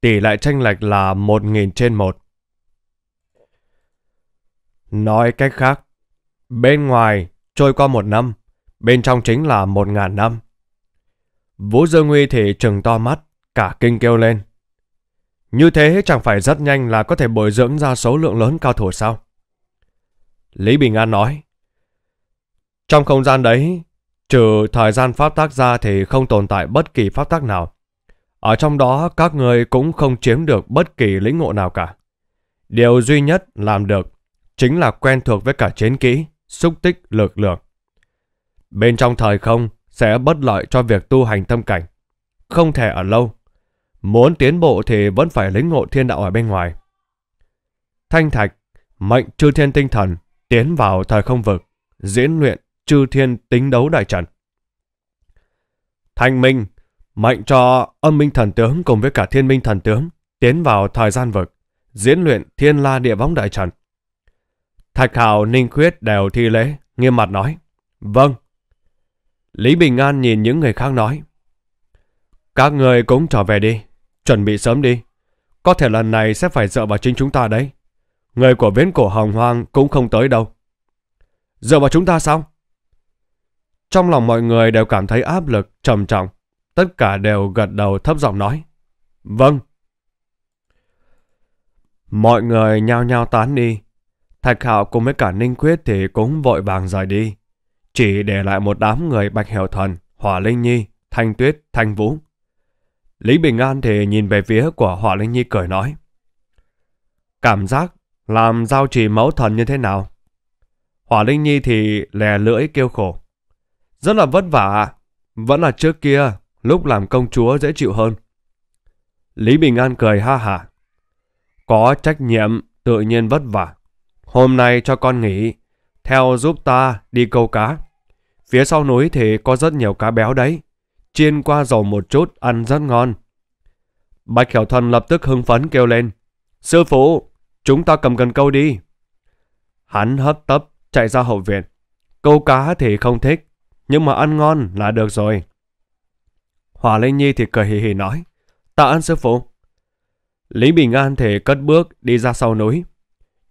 tỷ lệ chênh lệch là một nghìn trên một. Nói cách khác, bên ngoài trôi qua một năm, bên trong chính là một ngàn năm. Vũ Dương Nguy thì trừng to mắt, cả kinh kêu lên. Như thế chẳng phải rất nhanh là có thể bồi dưỡng ra số lượng lớn cao thủ sao? Lý Bình An nói, trong không gian đấy, trừ thời gian pháp tắc ra thì không tồn tại bất kỳ pháp tắc nào. Ở trong đó các người cũng không chiếm được bất kỳ lĩnh ngộ nào cả. Điều duy nhất làm được chính là quen thuộc với cả chiến kỹ, xúc tích lực lượng. Bên trong thời không sẽ bất lợi cho việc tu hành tâm cảnh, không thể ở lâu. Muốn tiến bộ thì vẫn phải lĩnh ngộ thiên đạo ở bên ngoài. Thanh Thạch mệnh Chư Thiên Tinh Thần tiến vào thời không vực, diễn luyện Chư Thiên Tinh Đấu Đại Trận. Thanh Minh mệnh cho Âm Minh Thần Tướng cùng với cả Thiên Minh Thần Tướng tiến vào thời gian vực, diễn luyện Thiên La Địa Võng Đại Trận. Thạch Hạo, Ninh Khuyết đều thi lễ, nghiêm mặt nói, vâng. Lý Bình An nhìn những người khác nói, các người cũng trở về đi, chuẩn bị sớm đi. Có thể lần này sẽ phải dựa vào chính chúng ta đấy. Người của Viễn Cổ Hồng Hoang cũng không tới đâu. Dựa vào chúng ta sao? Trong lòng mọi người đều cảm thấy áp lực trầm trọng. Tất cả đều gật đầu thấp giọng nói, vâng. Mọi người nhao nhao tán đi. Thạch Hạo cùng với cả Ninh Khuyết thì cũng vội vàng rời đi. Chỉ để lại một đám người Bạch Hiểu Thần, Hỏa Linh Nhi, Thanh Tuyết, Thanh Vũ. Lý Bình An thì nhìn về phía của Hỏa Linh Nhi cười nói, cảm giác làm giao trì mẫu thần như thế nào? Hỏa Linh Nhi thì lè lưỡi kêu khổ, rất là vất vả, vẫn là trước kia lúc làm công chúa dễ chịu hơn. Lý Bình An cười ha hả, có trách nhiệm tự nhiên vất vả. Hôm nay cho con nghỉ, theo giúp ta đi câu cá. Phía sau núi thì có rất nhiều cá béo đấy, chiên qua dầu một chút ăn rất ngon. Bạch Hiểu Thần lập tức hưng phấn kêu lên, sư phụ, chúng ta cầm cần câu đi. Hắn hấp tấp chạy ra hậu viện. Câu cá thì không thích, nhưng mà ăn ngon là được rồi. Hỏa Linh Nhi thì cười hì hì nói, tạ ơn sư phụ. Lý Bình An thì cất bước đi ra sau núi.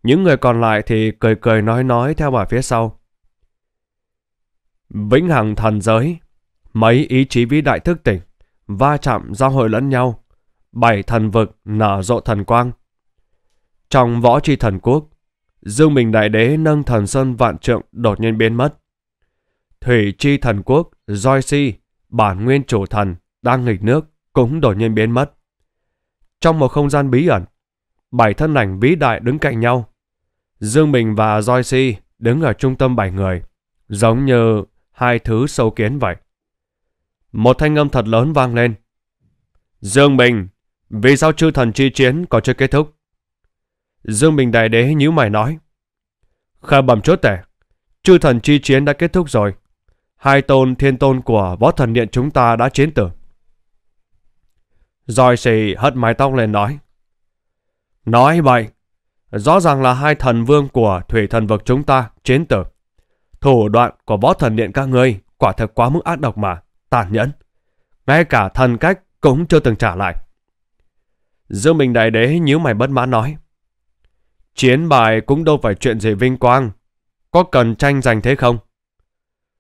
Những người còn lại thì cười cười nói nói theo bà phía sau. Vĩnh Hằng Thần Giới, mấy ý chí vĩ đại thức tỉnh, va chạm giao hội lẫn nhau, bảy thần vực nở rộ thần quang. Trong Võ Tri Thần Quốc, Dương Bình Đại Đế nâng thần sơn vạn trượng đột nhiên biến mất. Thủy Tri Thần Quốc, Rồi Xi, bản nguyên chủ thần đang nghịch nước cũng đột nhiên biến mất. Trong một không gian bí ẩn, bảy thân ảnh vĩ đại đứng cạnh nhau. Dương Bình và Rồi Xi đứng ở trung tâm bảy người, giống như hai thứ sâu kiến vậy. Một thanh âm thật lớn vang lên, Dương Bình, vì sao chư thần chi chiến còn chưa kết thúc? Dương Bình Đại Đế nhíu mày nói, khởi bẩm chúa tể, chư thần chi chiến đã kết thúc rồi. Hai tôn thiên tôn của Võ Thần Điện chúng ta đã chiến tử. Rồi Xi hất mái tóc lên nói, nói vậy, rõ ràng là hai thần vương của Thủy Thần Vực chúng ta chiến tử. Thủ đoạn của Võ Thần Điện các ngươi quả thật quá mức ác độc mà, tàn nhẫn. Ngay cả thần cách cũng chưa từng trả lại. Dương Bình Đại Đế nhíu mày bất mãn nói, chiến bài cũng đâu phải chuyện gì vinh quang, có cần tranh giành thế không?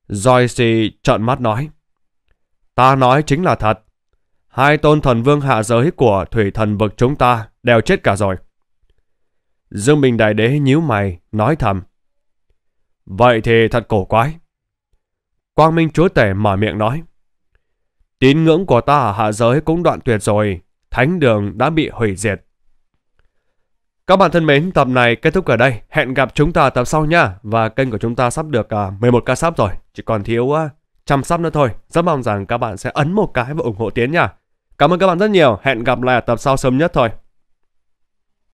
Rồi Xi trợn mắt nói, ta nói chính là thật. Hai tôn thần vương hạ giới của Thủy Thần Vực chúng ta đều chết cả rồi. Dương Bình Đại Đế nhíu mày nói thầm, vậy thì thật cổ quái. Quang Minh Chúa Tể mở miệng nói, tín ngưỡng của ta ở hạ giới cũng đoạn tuyệt rồi, thánh đường đã bị hủy diệt. Các bạn thân mến, tập này kết thúc ở đây. Hẹn gặp chúng ta tập sau nha. Và kênh của chúng ta sắp được mười một k sub rồi, chỉ còn thiếu trăm sub nữa thôi. Rất mong rằng các bạn sẽ ấn một cái và ủng hộ Tiến nha. Cảm ơn các bạn rất nhiều. Hẹn gặp lại ở tập sau sớm nhất thôi.